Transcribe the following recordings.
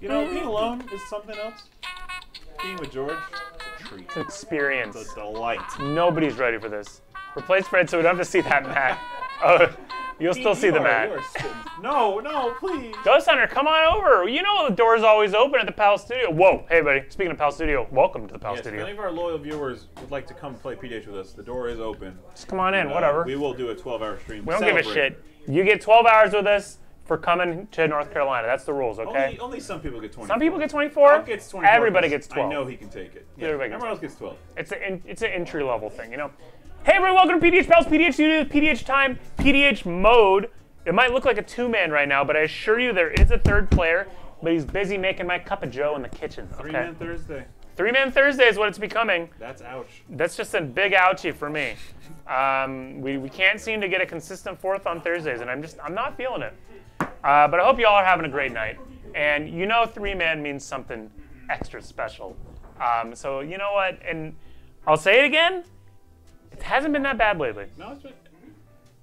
You know, being alone is something else. Being with George is a treat. It's an experience. It's a delight. Nobody's ready for this. Replace Fred so we don't have to see that mat. You'll still see the mat. No, no, please. Ghost Hunter, come on over. You know the door's always open at the PAL Studio. Whoa, hey, buddy. Speaking of PAL Studio, welcome to the PAL Studio. If any of our loyal viewers would like to come play PDH with us, the door is open. Just come on in, whatever. We will do a 12-hour stream. We don't give a shit. You get 12 hours with us for coming to North Carolina. That's the rules, okay? Only some people get 24. Some people get 24. Mark gets 24. Everybody gets 12. I know he can take it. Yeah. Everyone else gets 12. It's an entry-level thing, you know? Hey everyone, welcome to PDHPals, PDH Studio, PDH Time, PDH Mode. It might look like a two-man right now, but I assure you there is a third player, but he's busy making my cup of joe in the kitchen. Okay. Three-man Thursday. Three-man Thursday is what it's becoming. That's ouch. That's just a big ouchie for me. We can't seem to get a consistent fourth on Thursdays, and I'm not feeling it. But I hope you all are having a great night. And you know three-man means something extra special. So you know what, and I'll say it again. It hasn't been that bad lately. No, it's been...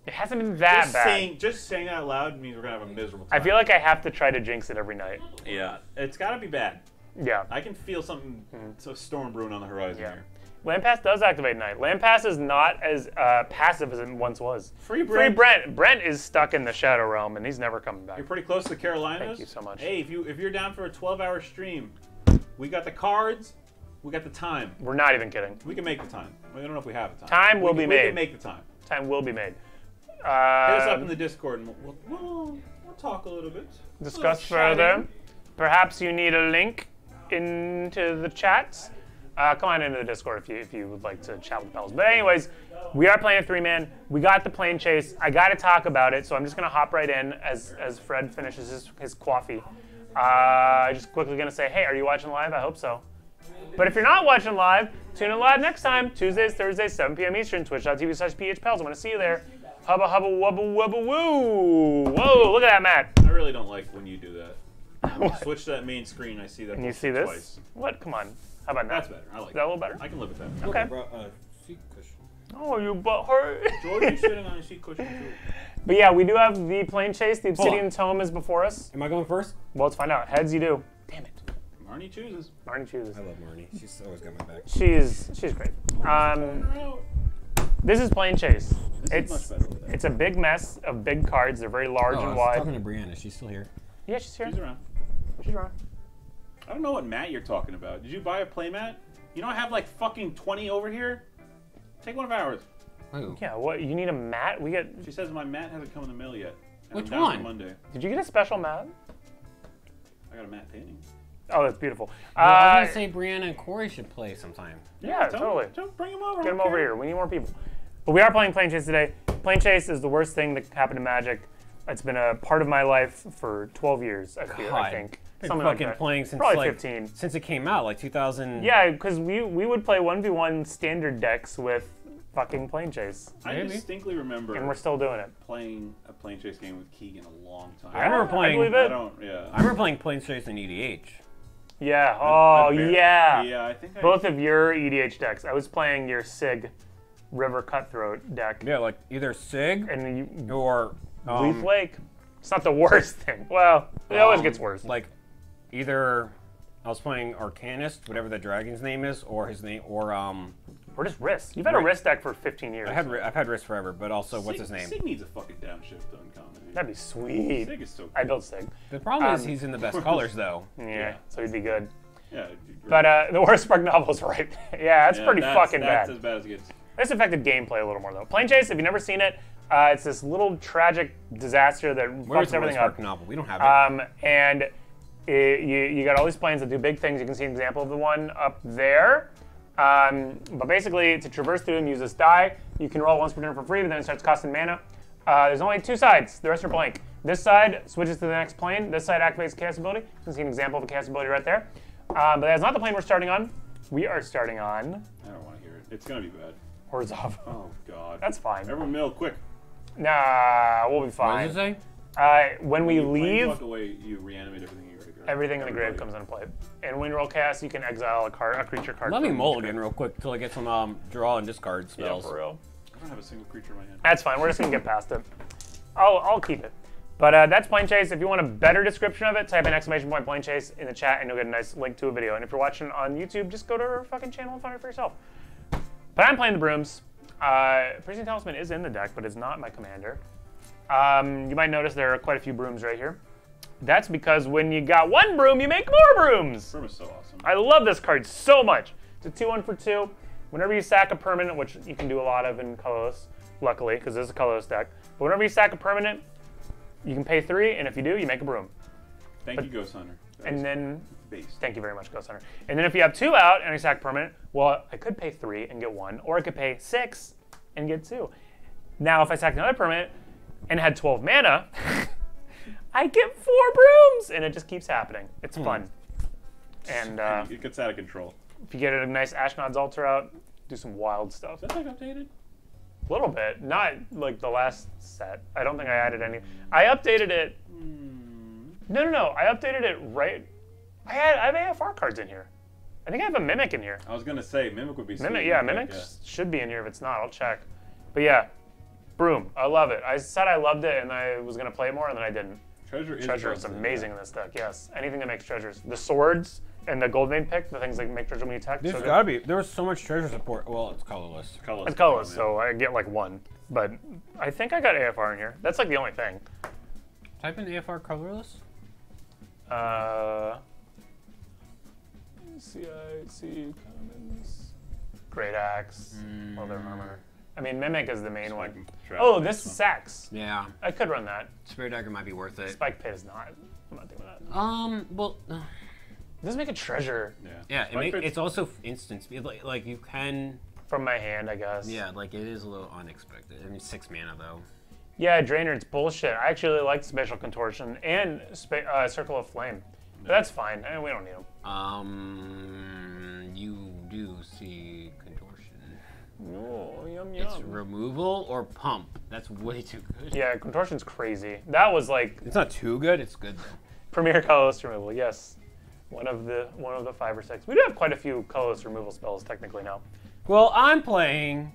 It hasn't been that bad. Just saying that out loud means we're going to have a miserable time. I feel like I have to try to jinx it every night. Yeah. It's got to be bad. Yeah. I can feel something, a storm brewing on the horizon here. Land Pass does activate at night. Land Pass is not as passive as it once was. Free Brent. Free Brent. Brent is stuck in the Shadow Realm, and he's never coming back. You're pretty close to the Carolinas. Thank you so much. Hey, if you're down for a 12-hour stream, we got the cards. We got the time. We're not even kidding. We can make the time. I don't know if we have the time. Time will be made. We can make the time. Time will be made. Hit us up in the Discord and we'll talk a little bit. Discuss further. Perhaps you need a link into the chats. Come on into the Discord if you would like to chat with pals. But anyways, we are playing a three-man. We got the plane chase. I got to talk about it, so I'm just going to hop right in as Fred finishes his coffee. Just quickly going to say, hey, are you watching live? I hope so. But if you're not watching live, tune in live next time, Tuesdays, Thursdays, 7 PM Eastern, Twitch.tv/pdhpals. I want to see you there. Hubba hubba wubba wubba woo! Whoa! Look at that, Matt. I really don't like when you do that. When you switch to that main screen, I see that. And you see this? Twice. What? Come on. How about that? That's better. I like. Is that a little better? I can live with that. Okay. Oh, you butt hurt. George, you're sitting on a seat cushion too. But yeah, we do have the plane chase. The Obsidian Tome is before us. Am I going first? Well, let's find out. Heads, you do. Damn it. Marnie chooses. Marnie chooses. I love Marnie. She's always got my back. She's great. This is Plane Chase. It's much better over there. It's a big mess of big cards. They're very large and wide. I was talking to Brianna. She's still here. Yeah, she's here. She's around. She's around. I don't know what mat you're talking about. Did you buy a playmat? You know I have like fucking 20 over here. Take one of ours. Oh. Yeah. What? You need a mat? We got. She says my mat hasn't come in the mail yet. Which one? Monday. Did you get a special mat? I got a mat painting. Oh, that's beautiful. Well, I was going to say Brianna and Corey should play sometime. Yeah, totally. Don't bring them over. Get them over here. We need more people. But we are playing Plane Chase today. Plane Chase is the worst thing that happened to Magic. It's been a part of my life for 12 years, I think. I've been fucking playing since probably like 15. Since it came out, like 2000. Yeah, because we would play 1v1 standard decks with fucking Plane Chase. I distinctly remember. And we're still doing it. Playing a Plane Chase game with Keegan a long time. I remember playing. I remember playing Plane Chase in EDH. Yeah. Oh, yeah. Yeah, I think both of your EDH decks. I was playing your Sig River Cutthroat deck. Yeah, like either Sig and or Leaf Lake. It's not the worst thing. Well, it always gets worse. Like either I was playing Arcanist, whatever the dragon's name is, or his name, or just Riss. You've had a Riss deck for 15 years. I've had Riss forever, but also what's his name? Sig needs a fucking downshift on common. That'd be sweet. Sig is so cool. I built Sig. The problem is he's in the best colors though. Yeah, so he'd be good. Yeah. It'd be great. But the War of Spark novel's right. Yeah, that's pretty fucking bad. That's as bad as it gets. This affected gameplay a little more though. Plane Chase, if you've never seen it, it's this little tragic disaster that fucks everything up. War of Spark novel? We don't have it. And you got all these planes that do big things. You can see an example of the one up there. But basically, to traverse through them, use this die. You can roll once per turn for free, but then it starts costing mana. There's only two sides. The rest are blank. This side switches to the next plane. This side activates cast ability. You can see an example of a cast ability right there. But that's not the plane we're starting on. We are starting on... I don't want to hear it. It's going to be bad. Horzov. Oh, God. That's fine. Everyone mill, quick. Nah, we'll be fine. What did you say? When we leave... Walk away, you reanimate everything. Everything in the grave comes into play. And when you roll cast, you can exile a creature card. Let me mulligan real quick till I get some draw and discard spells. Yeah, for real. I don't have a single creature in my hand. That's fine. We're just gonna get past it. I'll keep it. But that's Plane Chase. If you want a better description of it, type in !plane chase in the chat and you'll get a nice link to a video. And if you're watching on YouTube, just go to our fucking channel and find it for yourself. But I'm playing the Brooms. Prison Talisman is in the deck, but it's not my commander. You might notice there are quite a few brooms right here. That's because when you got one broom, you make more brooms. Broom is so awesome. I love this card so much. It's a 2-1 for 2. Whenever you sack a permanent, which you can do a lot of in Colorless, luckily, because this is a Colorless deck. But whenever you sack a permanent, you can pay 3, and if you do, you make a broom. Thank you, Ghost Hunter. And then, thank you very much, Ghost Hunter. And then if you have 2 out and I sack permanent, well, I could pay 3 and get 1, or I could pay 6 and get 2. Now, if I sack another permanent and had 12 mana, I get 4 brooms, and it just keeps happening. It's fun. And it gets out of control. If you get a nice Ashnod's Altar out, do some wild stuff. Is that like updated? A little bit. Not like the last set. I don't think I added any. I updated it. No. I updated it right. I have AFR cards in here. I think I have a Mimic in here. I was going to say, Mimic would be sweet. Mimic should be in here. If it's not, I'll check. But yeah, Broom. I love it. I said I loved it, and I was going to play it more, and then I didn't. Treasure is amazing in this deck, yes. Anything that makes treasures. The swords and the gold vein pick, the things that make treasure when you attack. There's gotta be. There was so much treasure support. Well, it's Colorless. It's Colorless, so I get like 1. But I think I got AFR in here. That's like the only thing. Type in AFR Colorless. CIC Commons. Great Axe. Leather Armor. I mean, Mimic is the main one. Oh, this sacks. Yeah. I could run that. Spirit Dagger might be worth it. Spike Pit is not. I'm not doing that. Well, it does make a treasure. Yeah. Yeah, it's also instant speed. Like you can. From my hand, I guess. Yeah, like it is a little unexpected. I mean, 6 mana though. Yeah, Draenard's bullshit. I actually really like Spatial Contortion and Circle of Flame. But that's fine. I mean, we don't need them. You do see Contortion. No, yum. It's removal or pump. That's way too good. Yeah, Contortion's crazy. That was like. It's not too good. It's good though. Premier Colorless removal. Yes. One of the 5 or 6. We do have quite a few colorless removal spells technically now. Well, I'm playing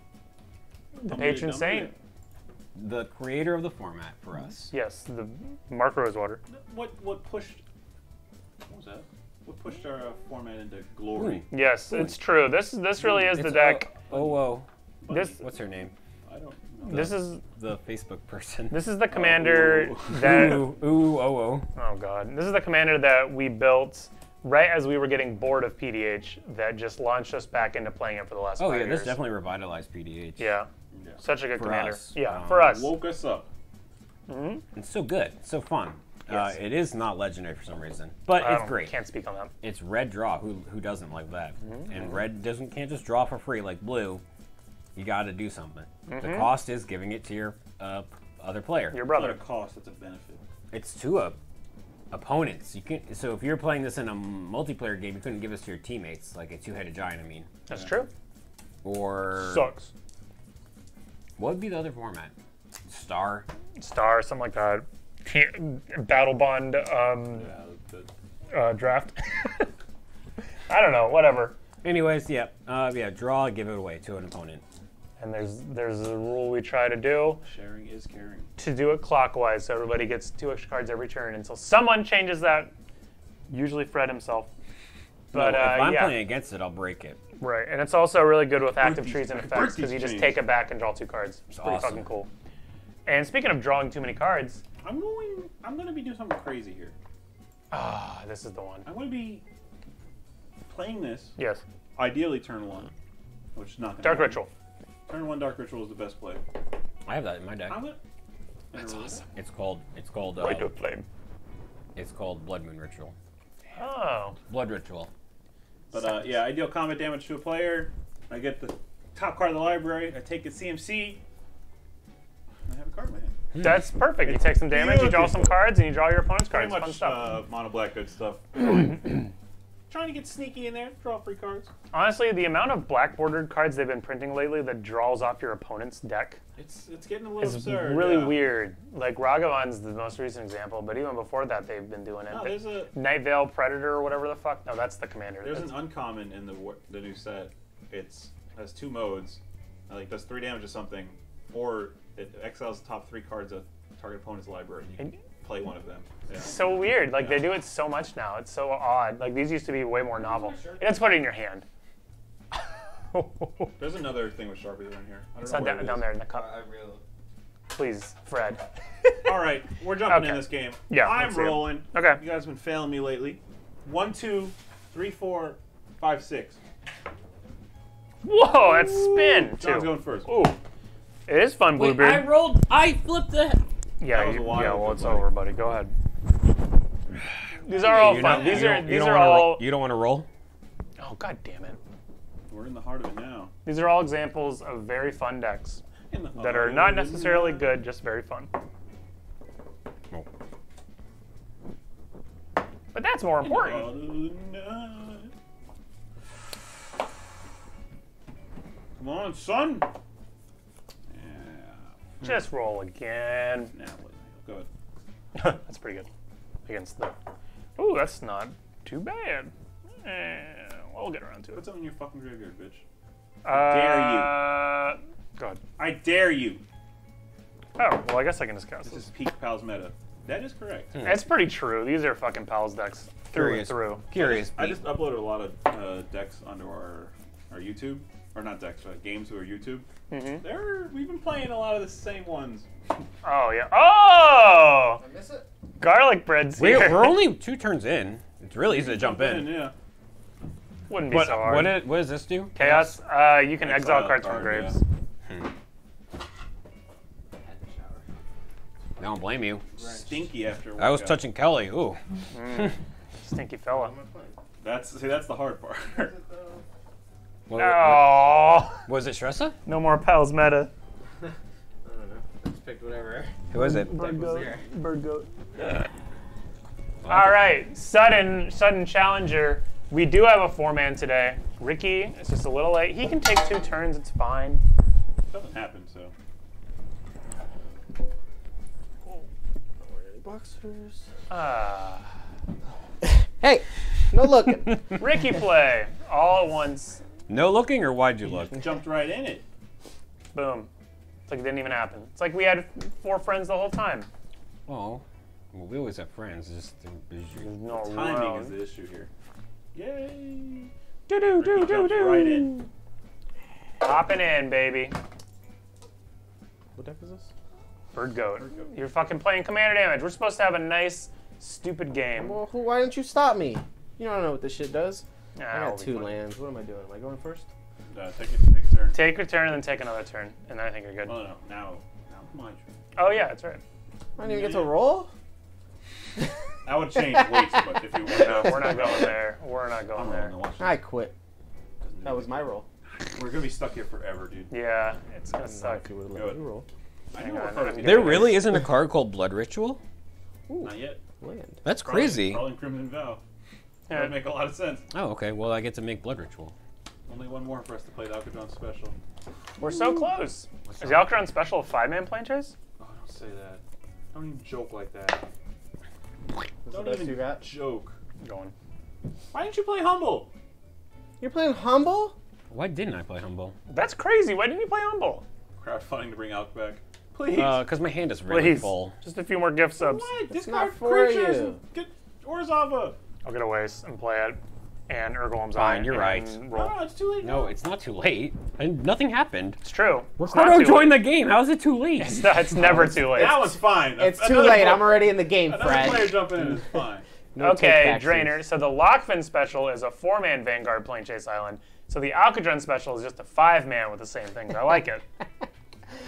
the patron saint, the creator of the format for us. Yes, the Mark Rosewater. What pushed our format into glory? Yes, it's true. This really is the deck. What's her name? I don't know. This is the Facebook person. This is the commander This is the commander that we built right as we were getting bored of PDH that just launched us back into playing it for the last 5 years. This definitely revitalized PDH. Yeah. Such a good commander. Yeah, for us. Woke us up. It's so good. It's so fun. Yes. It is not legendary for some reason, but it's great. Can't speak on that. It's red draw. Who doesn't like that? And red can't just draw for free like blue. You got to do something. The cost is giving it to your other player. Your brother. It's not a cost, it's a benefit. It's to opponents. You can't. So if you're playing this in a multiplayer game, you couldn't give this to your teammates, like a two-headed giant. I mean, that's true. Or sucks. What would be the other format? Star, something like that. Battle Bond draft. I don't know. Whatever. Anyways, draw, give it away to an opponent. And there's a rule we try to do. Sharing is caring. To do it clockwise, so everybody gets 2 extra cards every turn until someone changes that. Usually Fred himself. But if I'm playing against it, I'll break it. Right, and it's also really good with active trees and effects because you just take it back and draw 2 cards. It's pretty fucking cool. And speaking of drawing too many cards, I'm gonna be doing something crazy here. This is the one. I'm gonna be playing this. Yes. Ideally, turn 1, which is not gonna happen. Ritual. Turn 1 Dark Ritual is the best play. I have that in my deck. That's awesome. It's called. Rite of Flame. It's called Blood Moon Ritual. Oh. Blood Ritual. But I deal combat damage to a player. I get the top card of the library. I take the CMC. I have a card in my hand. That's perfect. You take some damage, you draw some cards, and you draw your opponent's cards. Fun stuff. Mono black good stuff. Trying to get sneaky in there, draw free cards. Honestly, the amount of black bordered cards they've been printing lately that draws off your opponent's deck. It's getting a little absurd. It's really weird. Like Ragavan's the most recent example, but even before that they've been doing it. No, there's a Night Vale Predator or whatever the fuck. No, that's the commander. There's an uncommon in the new set. It has 2 modes. I think does 3 damage to something, or it exiles the top 3 cards of target opponent's library. And play one of them. Yeah. So weird. Like, yeah. They do it so much now. It's so odd. Like, these used to be way more novel. Let's put it in your hand. There's another thing with Sharpies in here. I don't know what it is. Down there in the cup. Please, Fred. All right, we're jumping in this game. Yeah, I'm rolling. Okay. You guys have been failing me lately. 1, 2, 3, 4, 5, 6. Whoa, that's spin. John's going first. Ooh. It is fun, Bluebeard. Wait, I rolled. I flipped the. Yeah, well, it's over, buddy. Go ahead. These are all fun. These are all. You don't want to roll? Oh, god damn it. We're in the heart of it now. These are all examples of very fun decks that are not necessarily good, just very fun. Oh. But that's more important. Come on, son. Yeah. Just roll again. Nah, go ahead. That's pretty good. Against the. Ooh, that's not too bad. We'll get around to it. What's up in your fucking graveyard, bitch? I dare you. Go ahead. I dare you. Oh, well, I guess I can discuss this. This is peak Pals meta. That is correct. Mm. That's pretty true. These are fucking Pals decks through and through. I just uploaded a lot of decks onto our YouTube. Or not decks, games to our YouTube. Mm-hmm. We've been playing a lot of the same ones. Oh, yeah. Oh! I miss it. Garlic bread's here. We're only 2 turns in. It's really easy to jump in. Yeah. Wouldn't be so hard. What does this do? Chaos. You can exile cards from graves. Yeah. I don't blame you. Stinky after. I was touching Kelly. Ooh. Stinky fella. That's the hard part. What was it, Shressa? No more Pals meta. I don't know. I just picked whatever. Who was it? Bird goat. Bird goat. All right. Sudden challenger. We do have a 4-man today. Ricky, it's just a little late. He can take 2 turns, it's fine. Doesn't happen, so. Oh, don't worry, any boxers. Hey, no looking. Ricky play, all at once. No looking, or why'd you look? Jumped right in it. Boom. It's like it didn't even happen. It's like we had 4 friends the whole time. Oh, well, we always have friends. Just no timing is the issue here. Yay! Do do do do do. Right in. Popping in, baby. What deck is this? Bird goat. Bird goat. You're fucking playing commander damage. We're supposed to have a nice, stupid game. Well, why didn't you stop me? You don't know what this shit does. Nah, I got 2 lands. What am I doing? Am I going first? Take a turn. Take a turn and then take another turn, and then I think you're good. Oh no, now my turn. Oh yeah, that's right. I didn't even get to roll. I would change weights, but if you were not, we're not going there. We're not going there. I quit. That was my roll. We're gonna be stuck here forever, dude. Yeah, it's gonna suck. Good. There really isn't a card called Blood Ritual. Ooh, not yet. Land. That's crazy. All in Crimson Vow. Yeah. That would make a lot of sense. Oh, okay. Well, I get to make Blood Ritual. Only one more for us to play the Alkadron special. We're so close. Is the Alkadron special a 5-man plane chase? Oh, don't say that. Don't even joke like that. Don't even do that joke. Going. Why didn't you play Humble? You're playing Humble? Why didn't I play Humble? That's crazy. Why didn't you play Humble? Crowdfunding to bring Alk back. Please. Because my hand is really full. Just a few more gift subs. What? Discard creatures and get Orzava. I'll get a waste and play it. And Ergolum's Fine, you're right. Roll. No, it's too late. No, it's not too late. Nothing happened. It's true. Ricardo joined the game. How is it too late? It's never too late. That was fine. It's too late. I'm already in the game, Fred. Another player jumping in is fine. Okay, Drainer. So the Lockfin special is a 4-man Vanguard Plane Chase Island. So the Alkadron special is just a 5-man with the same things. I like it.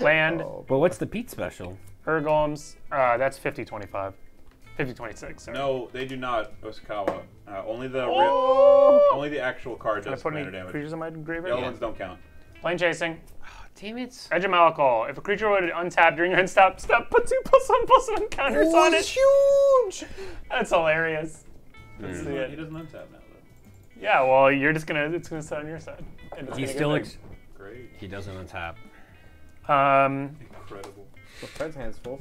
Land. Oh, but what's the Pete special? Ergolum's. That's 50-25. 50-26. No, they do not Osakawa. Only the actual card does commander damage. Creatures in my graveyard. The other ones don't count. Plane chasing. Oh, damn it. Edgemalical. If a creature would untap during your end step, put 2/1/1 counters on it. That's huge. That's hilarious. Let's see it. He doesn't untap now though. Yeah, well, you're just gonna. It's gonna sit on your side. And it's great. He doesn't untap. Incredible. Well, Fred's hand's full.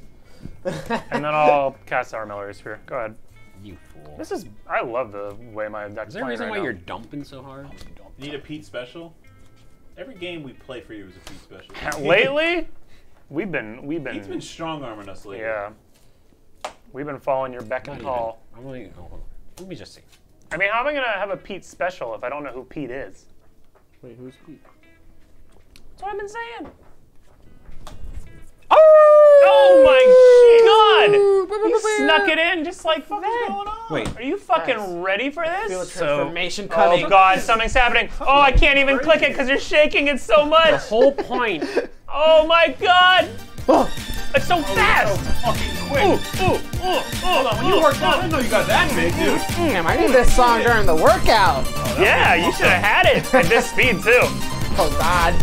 And then I'll cast our Armillary Sphere. Go ahead. You fool. This is. I love the way my deck's Is there a reason why you're dumping so hard? Need a Pete special? Every game we play for you is a Pete special. Lately, we've been Pete's been strong arming us lately. Yeah. We've been following your beck and call. I'm like, hold on. Let me just see. I mean, how am I going to have a Pete special if I don't know who Pete is? Wait, who's Pete? That's what I've been saying. Oh my God! You snuck it in just like that. What is going on? Wait, are you fucking ready for this? Transformation coming. Oh God, something's happening. Oh, I can't even click it because you're shaking it so much. The whole point. Oh my God! It's so fast. Oh, fucking quick. Hold on, when you worked out, I didn't know you got that big, dude. Damn, I did this song during the workout. Oh, yeah, you should have had it at this speed too. Oh God.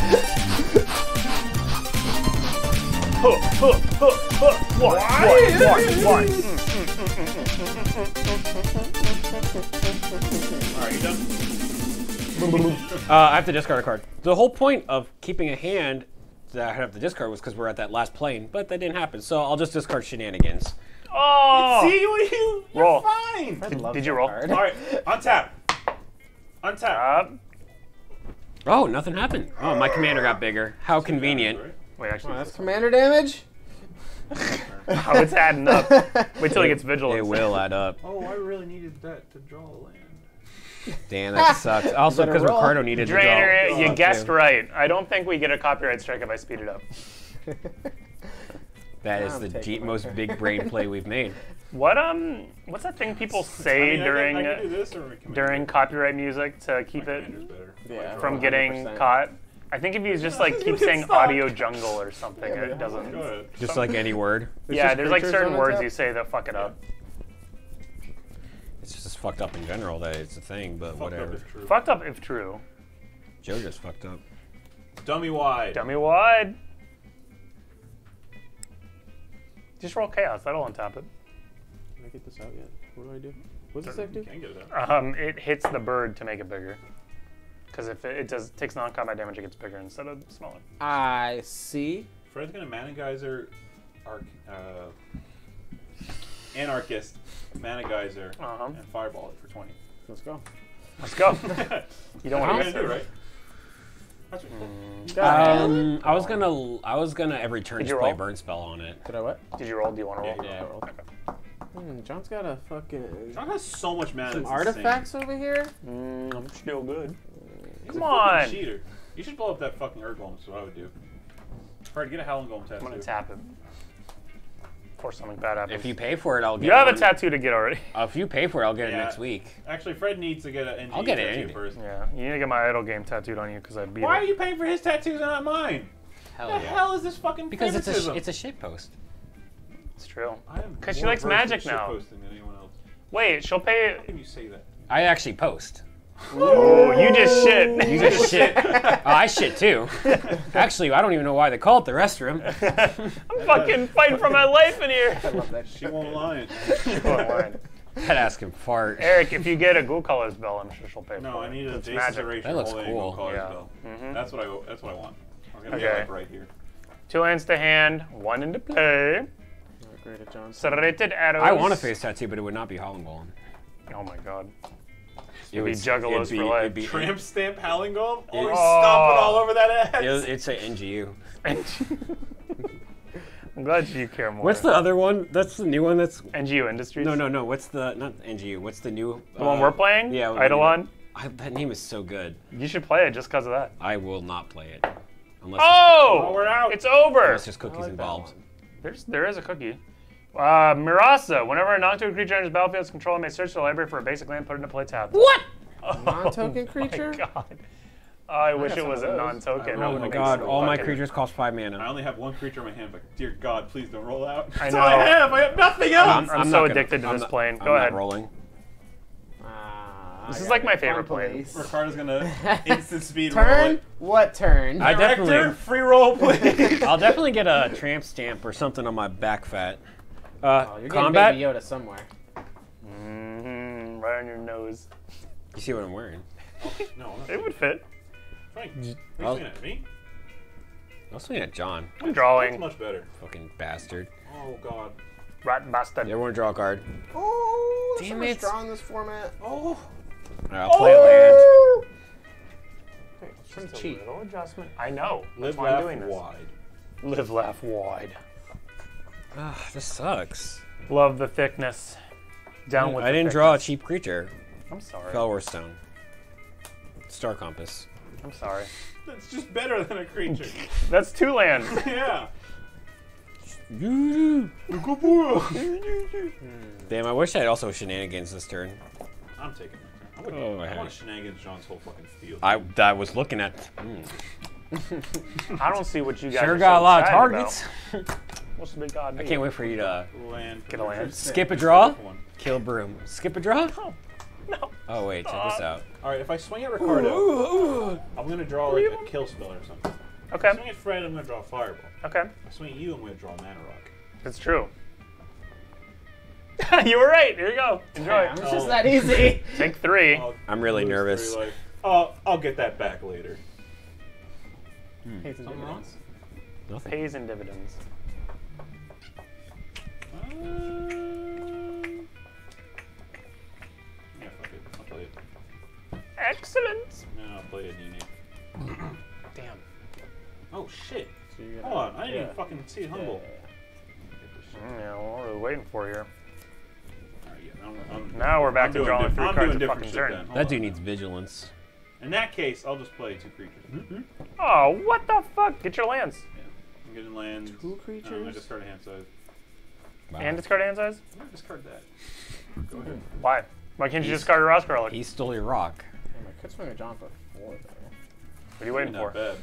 One. Alright, you done? I have to discard a card. The whole point of keeping a hand that I have to discard was because we're at that last plane, but that didn't happen, so I'll just discard shenanigans. Oh! See, you're fine! Did you roll? Alright, untap. Untap. Oh, nothing happened. Oh, my commander got bigger. How convenient. Wait, actually, that's commander damage? Oh, it's adding up. Wait till it gets vigilant. It will add up. Oh, I really needed that to draw a land. Damn, that sucks. Also, because Ricardo needed to draw. Drainer, you guessed right. I don't think we get a copyright strike if I speed it up. That is the most big brain play we've made. What what's that thing people say during copyright music to keep it from getting caught? I think if you just like keep saying audio jungle or something, it doesn't. Just like any word? Yeah, there's like certain words you say that fuck it up. It's just fucked up in general that it's a thing, but whatever. Fucked up if true. Joe just fucked up. Dummy wide. Dummy wide. Just roll chaos, that'll untap it. Can I get this out yet? What do I do? What does that do? Can't get it out. It hits the bird to make it bigger. Because if it takes non-combat damage, it gets bigger instead of smaller. I see. Fred's gonna mana geyser, anarchist, mana geyser, and fireball it for 20. Let's go. Let's go. You don't want to do it, right? That's I was gonna every turn just play burn spell on it. Did I what? Did you roll? Do you want to roll? Yeah, roll. Okay. John's got a fucking. John has so much mana. Some artifacts over here. I'm still good. Come on! Cheater. You should blow up that fucking Ur Golem, that's what I would do. Fred, get a Howling Golem tattoo. I'm gonna tap him. Before something bad happens. If you pay for it, I'll get it. You have a tattoo to get already. If you pay for it, I'll get it next week. Actually, Fred needs to get an NGE tattoo first. Yeah, you need to get my idle game tattooed on you because I beat it. Why are you paying for his tattoos and not mine? Hell yeah. What the hell is this fucking because favoritism? Because it's a shitpost. It's true. Because she likes magic now. Than anyone else. Wait, she'll pay. How can you say that? I actually post. Ooh, you just shit. You just shit. Oh, I shit too. Actually, I don't even know why they call it the restroom. I'm fucking fighting for my life in here. I love that. She won't lie. She won't lie. That ass can fart. Eric, if you get a Ghoul Colors Bell, I'm sure she'll pay for it. No, I need a Jaceration. That looks cool. Bell. Mm-hmm. That's what I want. I'm gonna get it right here. 2 lands to hand, 1 into play. Serrated arrows. I want a face tattoo, but it would not be Howling Golem. Oh my God. It would be Juggalos for life. Tramp stamp Howling Golem? Oh, he's stomping all over that ass. It's an NGU. I'm glad you care more. What's the other one? That's the new one that's... NGU Industries? No. What's the... Not NGU. What's the new... The one we're playing? Yeah. Eidolon? That name is so good. You should play it just because of that. I will not play it. Unless we're out. It's over. Unless there's cookies involved. There is a cookie. Mirasa, whenever a non-token creature enters Battlefield's control, it may search the library for a basic land, put it into play tab. What? Oh, non-token creature? My God. I wish it was a non-token. Oh my God, all my creatures cost 5 mana. I only have 1 creature in my hand, but dear God, please don't roll out. I know. That's all I have. I have nothing else. I'm so addicted to this plane. Go ahead. I'm not rolling. This is like my favorite plane. Ricardo's gonna instant speed roll. Turn? What turn? Director, free roll, please. I'll definitely get a tramp stamp or something on my back fat. You're combat? Getting Baby Yoda somewhere. Right on your nose. You see what I'm wearing? No, it would fit. Frank, are you swinging at me? I'm swinging at John. I'm drawing. That's much better. Fucking bastard. Oh God. Rat bastard. You want to draw a card? Oh, damn, so much draw in this format. Oh. All right, I'll play a land. Hey, it's just a little adjustment. I know. Live, laugh, wide. Live, laugh, wide. This sucks. Love the thickness. Down with the thickness. I didn't draw a cheap creature. I'm sorry. Color Stone. Star Compass. I'm sorry. That's just better than a creature. That's two land. Yeah. Damn, I wish I'd also shenanigans this turn. I'm taking it. I want to shenanigans John's whole fucking field. I was looking at. I don't see what you guys. Sure got a lot of targets. What's the big god? I can't wait for you to get a land. Skip a draw. Kill Broom. Skip a draw. Oh, no. Oh wait, check this out. All right, if I swing at Ricardo, I'm gonna draw like a kill spell or something. Okay. If I swing at Fred, I'm gonna draw a fireball. Okay. If I swing at you, I'm gonna draw a mana rock. That's true. You were right. Here you go. Enjoy. It's just that easy. Take three. I'm really nervous. I'll get that back later. Pays and dividends. Nothing. Pays and dividends. Yeah, fuck it. I'll play it. Excellent. No, I'll play it unique. Damn. Oh shit. So hold on. I didn't even fucking see it humble. Yeah, what are we waiting for here? Now we're back to drawing three cards a fucking turn. That dude needs vigilance. In that case, I'll just play two creatures. Mm-hmm. Oh, what the fuck? Get your lands. Yeah, I'm getting lands. Two creatures? I discard a hand size. Wow. And discard a hand size? I'm gonna discard that. Go ahead. Why? Why can't you discard your Ross Garlic? He stole your rock. Damn, I could swing a John for four, though. What are you waiting for? Bad.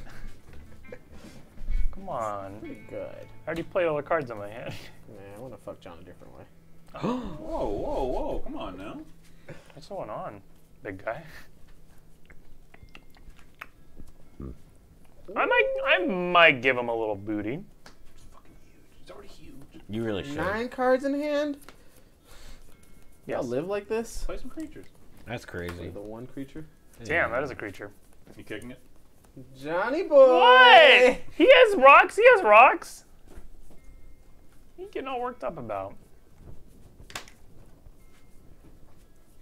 Come on. It's pretty good. I already played all the cards in my hand. Nah, I want to fuck John a different way. Whoa, whoa, whoa, come on now. What's going on, big guy? I might give him a little booty. It's fucking huge. It's already huge. You really should. 9 cards in hand? Y'all live like this? Play some creatures. That's crazy. Play the one creature? Damn, that is a creature. You kicking it? Johnny boy! What? He has rocks, he has rocks! You getting all worked up about.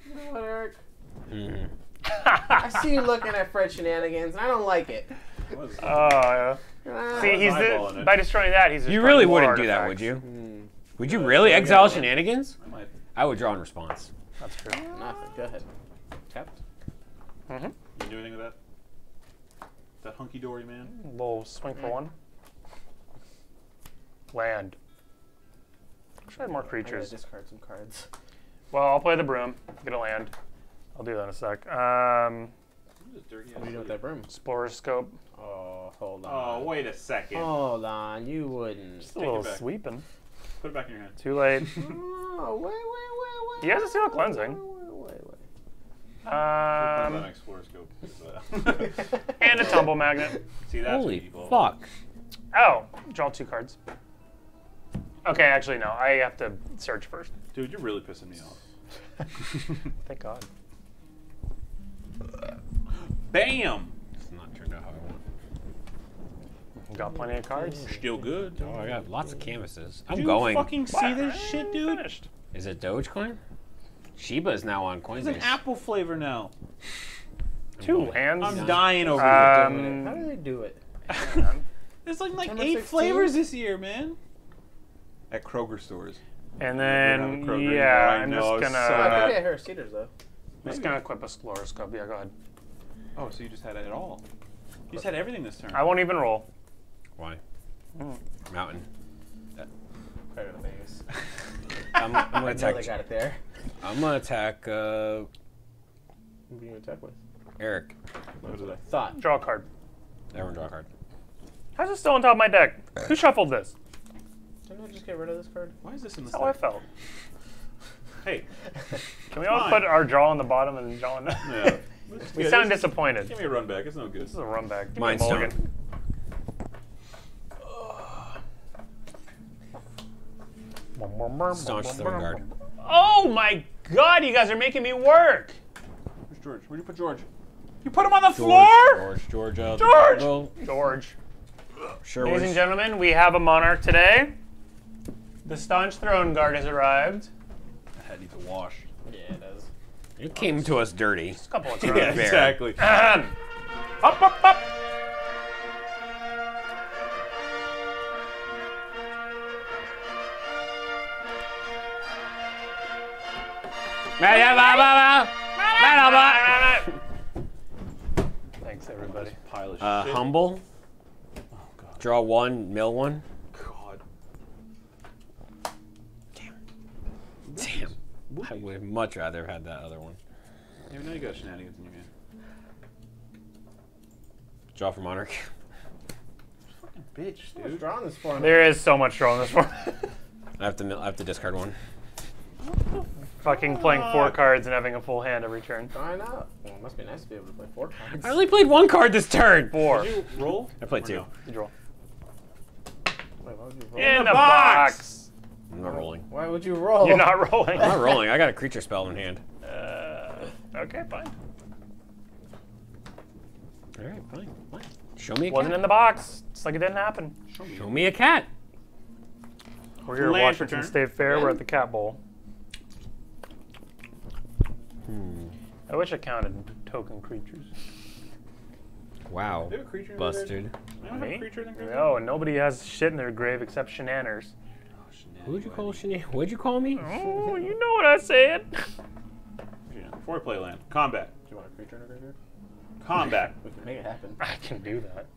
You know what, Eric? Mm-hmm. I see you looking at Fred shenanigans, and I don't like it. Oh, yeah. See, he's by destroying that, he's you really wouldn't artifacts. Do that, would you? Mm. Would you really exile shenanigans? I might. I would draw in response. That's true. Nothing. Go ahead. Tapped. Mm-hmm. You do anything with that? That hunky-dory man? A little swing for one. Land. I should have more creatures. Discard some cards. Well, I'll play the Broom. Get a land. I'll do that in a sec. What do you do with that Broom? Sporoscope. Oh, hold on. Oh, wait a second. Hold on. You wouldn't. Just a little sweeping. Put it back in your hand. Too late. Oh, wait. He has a seal cleansing. Wait. And a tumble magnet. See, that's holy fuck. Oh, draw 2 cards. Okay, actually, no. I have to search first. Dude, you're really pissing me off. Thank God. Bam! It's not turned out how I want. Got plenty of cards. Still good. Oh, I got lots of canvases. I'm going. Do you fucking see this shit, dude? Finished. Is it Dogecoin? Shiba is now on Coinbase. It's an apple flavor now. 2 lands. I'm dying over here. How do they do it? There's like 8 flavors this year, man. At Kroger stores. And then, Kroger, yeah, I'm just gonna... I think I heard Cedars, though. I'm just gonna equip a Sporoscope. Yeah, go ahead. Oh, so you just had it all. You just had everything this turn. I won't even roll. Why? Mm. Mountain. Right on the base. I'm gonna attack... I got it there. I'm gonna attack, What are you gonna attack with? Eric. What did I thought? Draw a card. Everyone draw a card. How's it still on top of my deck? Who shuffled this? Didn't I just get rid of this card? Why is this in the deck? That's how I felt. Hey. Can we all put our jaw on the bottom and jaw on the... Yeah. We sound disappointed. Give me a run back. It's no good. This is a run back. Give me a mulligan. Staunch Throne Guard. Oh my god, you guys are making me work! Where's George? Where'd you put George? You put him on the floor?! George out. George! Sure. Ladies and gentlemen, we have a monarch today. The Staunch Throne Guard has arrived. That head needs a wash. Yeah, it does. It came to us dirty. Just a couple of times. Yeah, exactly. Up, up, up! Thanks, everybody. Pile of shit. Humble. Oh, God. Draw one, mill one. God. Damn. I would much rather have had that other one. You know you got shenanigans in your hand. Draw for Monarch. Fucking bitch, dude. Drawing this for. There is so much drawing this for. I have to discard one. Fucking playing four cards and having a full hand every turn. Why not? Well, it must be nice to be able to play four cards. I only played one card this turn. Four. Did you roll? I played two. No? Did you roll? Wait, why would you roll? In the box. I'm not rolling. Why would you roll? You're not rolling. I'm not rolling. I got a creature spell in hand. Okay, fine. All right, fine. Show me a cat. Wasn't in the box. It's like it didn't happen. Show me a cat. We're here at Washington State Fair. We're at the Cat Bowl. I wish I counted token creatures. Wow. Is there a creature busted. No, and nobody has shit in their grave except shenaners. Oh, who'd you call shenan? What'd you call me? Oh, you know what I said. Before we play land, combat. Do you want a creature in a grave? Combat. We can make it happen. I can do that.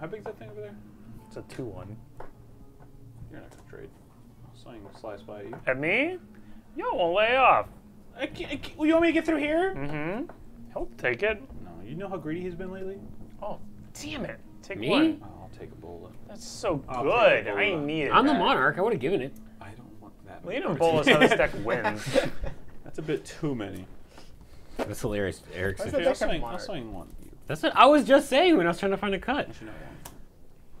How big is that thing over there? It's a 2/1. You're not gonna trade. Something will slice by you. At me? Y'all won't lay off. Well, you want me to get through here? Mm-hmm. He'll take it. No, you know how greedy he's been lately? Oh, damn it. Take me? One. Oh, I'll take Ebola. That's so good. I ain't need it. I'm the monarch. I would have given it. I don't want that. Well, you know Ebola's how this deck wins. That's a bit too many. That's hilarious, Erickson. I'll swing one. That's what I was just saying when I was trying to find a cut. You should know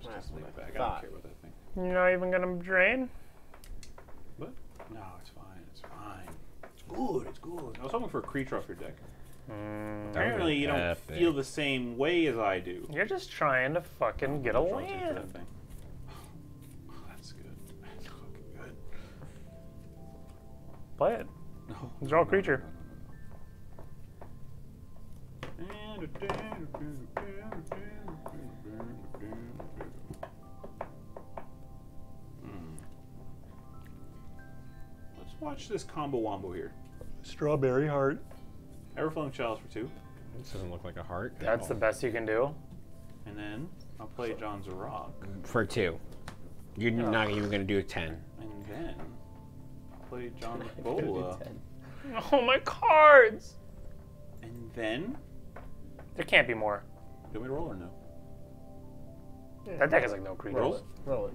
one. Just leave it back. I don't care what that thing. You're not even going to drain? What? No, it's fine. It's fine. It's good. I was hoping for a creature off your deck. Apparently you don't feel the same way as I do. You're just trying to fucking get a land. Oh, that's good. That's fucking good. Play it. No. Draw a creature. Let's watch this combo wombo here. Strawberry heart. Everflowing Chalice for 2. This doesn't look like a heart. That's the best you can do. And then I'll play John's Rock. For 2. You're not even going to do a 10. And then I'll play John's Bola. Oh, my cards! And then? There can't be more. Do you want me to roll or no? Yeah. That deck has like no creatures. Roll it. Well,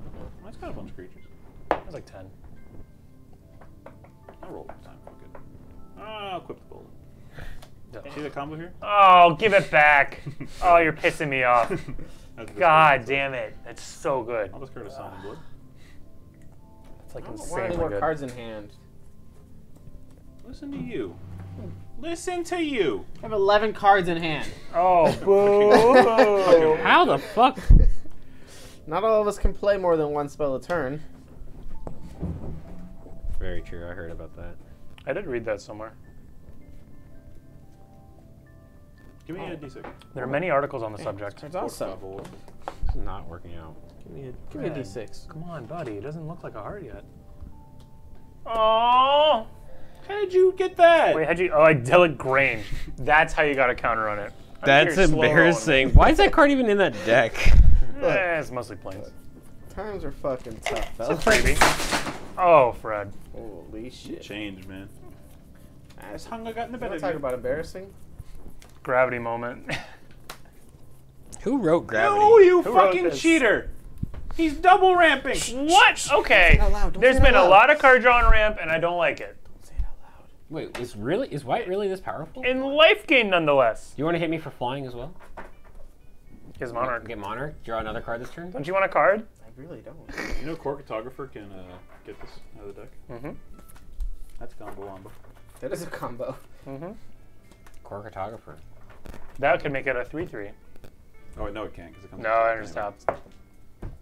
it's got a bunch of creatures. It's like 10. I'll roll this time. I'm good. I'll equip the bullet. You see the combo here? Oh, give it back. Oh, you're pissing me off. God damn it. That's so good. I'll just go to Sound Blood. It's like insanely more good. Cards in hand. Listen to you. Listen to you. I have 11 cards in hand. Oh, boo. How the fuck? Not all of us can play more than one spell a turn. Very true. I heard about that. I did read that somewhere. Give me a D6. There are many articles on the subject. It's also not working out. Give me a D6. Come on, buddy. It doesn't look like a heart yet. Oh. How did you get that? Wait, how'd you? Oh, Idyllic Grange. That's how you got a counter on it. That's embarrassing. Why is that card even in that deck? It's mostly planes. Times are fucking tough, fellas. Oh, Fred. Holy shit. Change, man. This hunger got in the better. Talk about embarrassing. Gravity moment. Who wrote Gravity? No, you fucking cheater! He's double ramping. What? Okay. There's been a lot of card drawn ramp, and I don't like it. Wait, is white really this powerful? In life gain, nonetheless. You want to hit me for flying as well? His monarch. Get monarch. Draw another card this turn. Don't you want a card? I really don't. You know, Core Cartographer can get this out of the deck. Mm-hmm. That's combo wombo. That is a combo. Mm-hmm. Core Cartographer. That could make it a 3/3. Oh no, it can't because it comes. No, I understand. Anyway.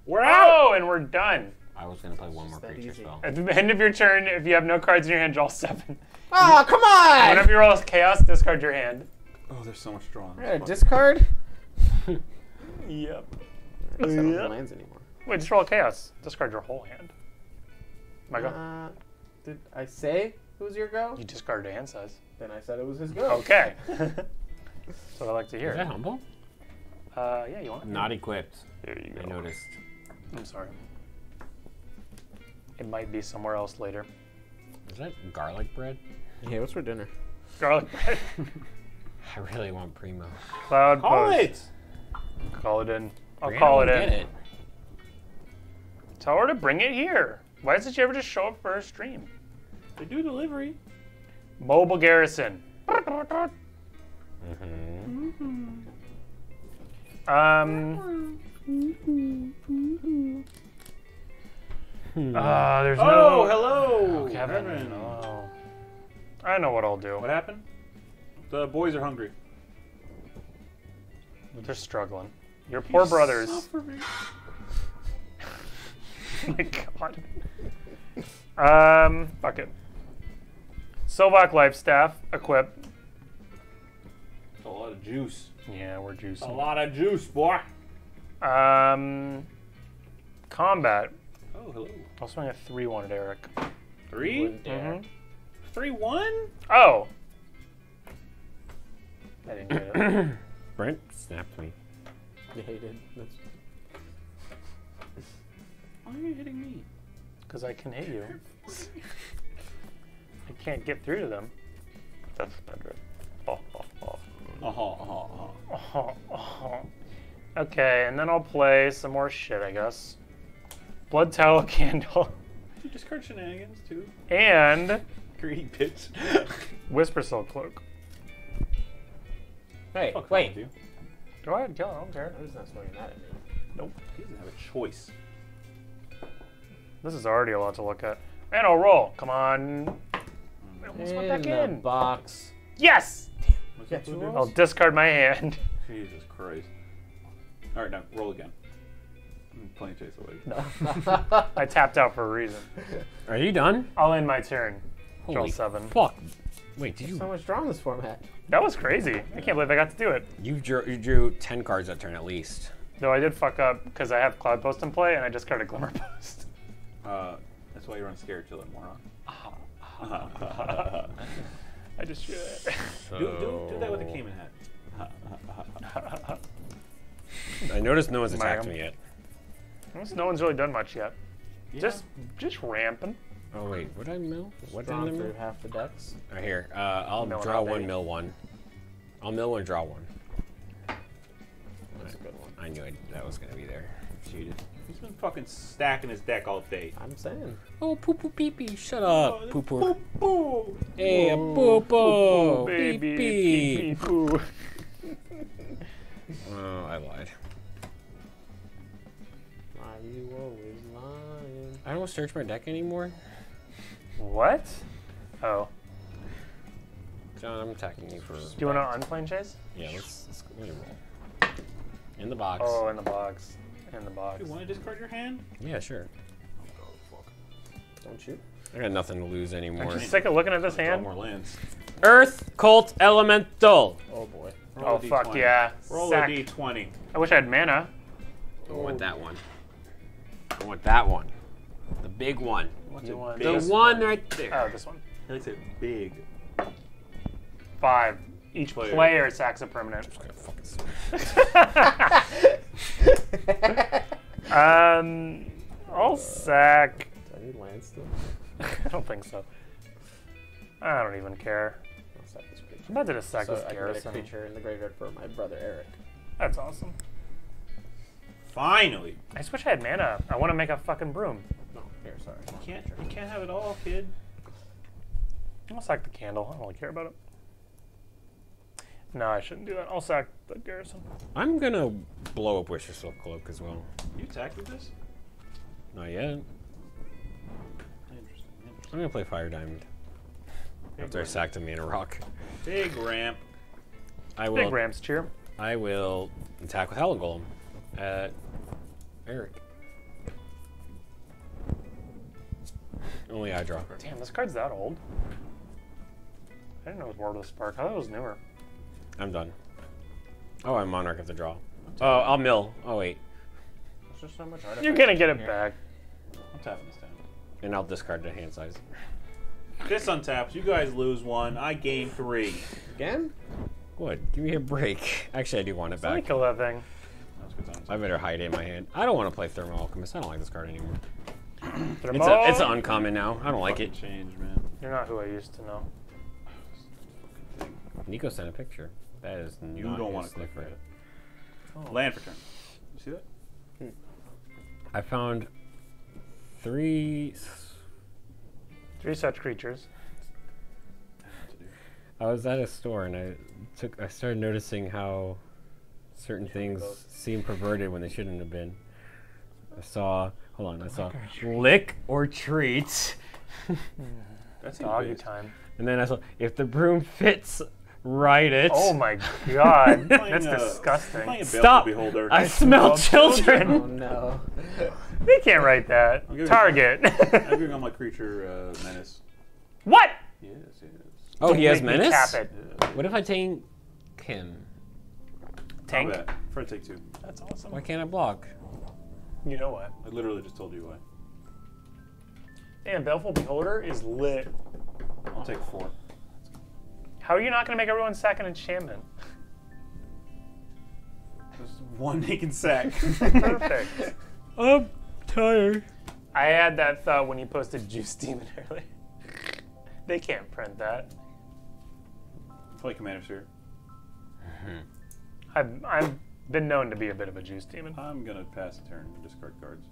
We're out and we're done. I was going to play one more creature spell. At the end of your turn, if you have no cards in your hand, draw 7. Oh, come on! Whenever you roll chaos, discard your hand. Oh, there's so much drawing. Discard? Yep. I don't have lands anymore. Wait, just roll chaos. Discard your whole hand. Michael? Did I say Who was your go? You discarded a hand size. Then I said it was his go. Okay. That's what I like to hear. Is that Humble? Yeah, you want it? Not equipped. There you go. I noticed. I'm sorry. It might be somewhere else later. Is that garlic bread? Yeah, what's for dinner? Garlic bread. I really want primo. Cloud call post. It! Call it in. I'll Brianna call it in. Get it. Tell her to bring it here. Why doesn't she ever just show up for her stream? They do delivery. Mobile Garrison. There's no. Oh, hello, Kevin. Oh. I know what I'll do. What happened? The boys are hungry. They're struggling. Your poor brothers. Suffering. My God. Fuck it. Sovok Lifestaff, equip. That's a lot of juice. Yeah, we're juicing. A lot of juice, boy. Combat. Oh, hello. I'll swing a 3-1 at Eric. 3? 3-1? Oh. I didn't get it. Brent snapped me. They hated. Why are you hitting me? Because I can hit you. I can't get through to them. That's better. Okay, and then I'll play some more shit, I guess. Blood Tallow Candle. You discard shenanigans, too. And... Greedy bitch. Whisper Soul Cloak. Hey, oh, wait. Go ahead, kill him. I don't care. He's not smoking that at me. Nope. He doesn't have a choice. This is already a lot to look at. And I'll roll. Come on. I almost went back in. Box. Yes! Damn. I'll discard my hand. Jesus Christ. All right, now roll again. Plane Chase away. No. I tapped out for a reason. Are you done? I'll end my turn. Holy 7. Fuck. Wait, did you... so much draw in this format. That was crazy. I can't believe I got to do it. You drew 10 cards that turn at least. Though I did fuck up because I have Cloud Post in play and I discarded Glimmer Post. That's why you run Scared Chillin', moron. I just should. So... Do that with a Cayman hat. I noticed no one's attacked me yet. No one's really done much yet. Yeah. Just ramping. Oh wait, what did I mill? What did I mill? Half the decks. Right here. I'll draw one, mill one. I'll mill one, draw one. That's a good one. I knew that was gonna be there. Cheated. He's been fucking stacking his deck all day. I'm saying. Oh, poo poo pee pee. Shut up, poo poo. Poo poo. Hey, poo poo. Baby pee pee poo. Oh, I lied. You always lying. I don't search my deck anymore. What? Oh. John, I'm attacking you for... Do you want to unplane chase? Yeah, let's go. Let's roll. In the box. Oh, in the box. In the box. You want to discard your hand? Yeah, sure. Oh, fuck. Don't shoot. I got nothing to lose anymore. I'm just sick of looking at this hand. More lands. Earth, Cult, Elemental. Oh, boy. Roll oh, fuck yeah. Roll Sack. A D20. I wish I had mana. I want that one. I want that one. The big one. The one right there. Oh, this one. He likes it big. 5. Each player sacks a permanent. I'll sack. Do I need land still? I don't think so. I don't even care. I'll sack this creature. I'm about to just sack this garrison. I create a creature in the graveyard for my brother Eric. That's awesome. Finally! I just wish I had mana. I want to make a fucking broom. No, here, sorry. You can't have it all, kid. I'll sack the candle. I don't really care about it. No, I shouldn't do that. I'll sack the garrison. I'm gonna blow up Whisper Soul Cloak as well. You attacked with this? Not yet. Interesting, I'm gonna play Fire Diamond. Big after ramp. I sacked a mana rock. Big ramp. Big ramps, cheer. I will attack with Helen Golem. Eric. Only I draw. Damn, this card's that old. I didn't know it was War of Spark. I thought it was newer. I'm done. Oh, I'm Monarch of the draw. Oh, I'll mill. Oh, wait. There's just so much artifact. You're gonna get it back. I'm tapping this down. And I'll discard the hand size. This untaps. You guys lose one. I gain 3. Again? Good. Give me a break. Actually, I do want it back. Cycle that thing. I better hide it in my hand. I don't want to play Thermal Alchemist. I don't like this card anymore. It's an uncommon now. I don't like it. Change, man. You're not who I used to know. Nico sent a picture. That is new. You don't want to click for it. Oh. Land for turn. You see that? I found 3 such creatures. I was at a store and I started noticing how certain things seem perverted when they shouldn't have been. I saw. Hold on. I saw lick or treat. That's doggy time. And then I saw if the broom fits. Right it. Oh my god. That's disgusting. Stop. I smell children. Oh no. They can't write that. Target. I'm giving all my creature menace. What? Yes, yes. Oh, he has menace? Tap it. What if I tank him? Tank? Front take 2. That's awesome. Why can't I block? You know what? I literally just told you why. Damn, Baleful Beholder is lit. I'll take 4. How are you not going to make everyone sack an enchantment? Just one they can sack. Perfect. I'm tired. I had that thought when you posted Juice Demon earlier. They can't print that. Play Commander, sir. I've been known to be a bit of a Juice Demon. I'm going to pass the turn and discard cards.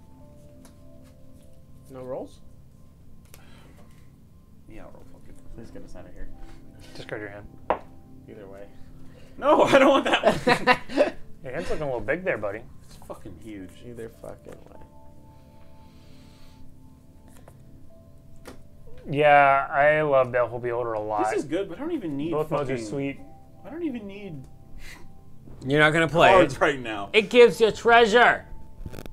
No rolls? Yeah, I'll roll. Please get us out of here. Discard your hand. Either way. No, I don't want that one. Your hand's looking a little big there, buddy. It's fucking huge. Either fucking way. Yeah, I love Baleful Beholder a lot. This is good, but I don't even need. Both modes are sweet. I don't even need. You're not gonna play cards right now. It gives you treasure.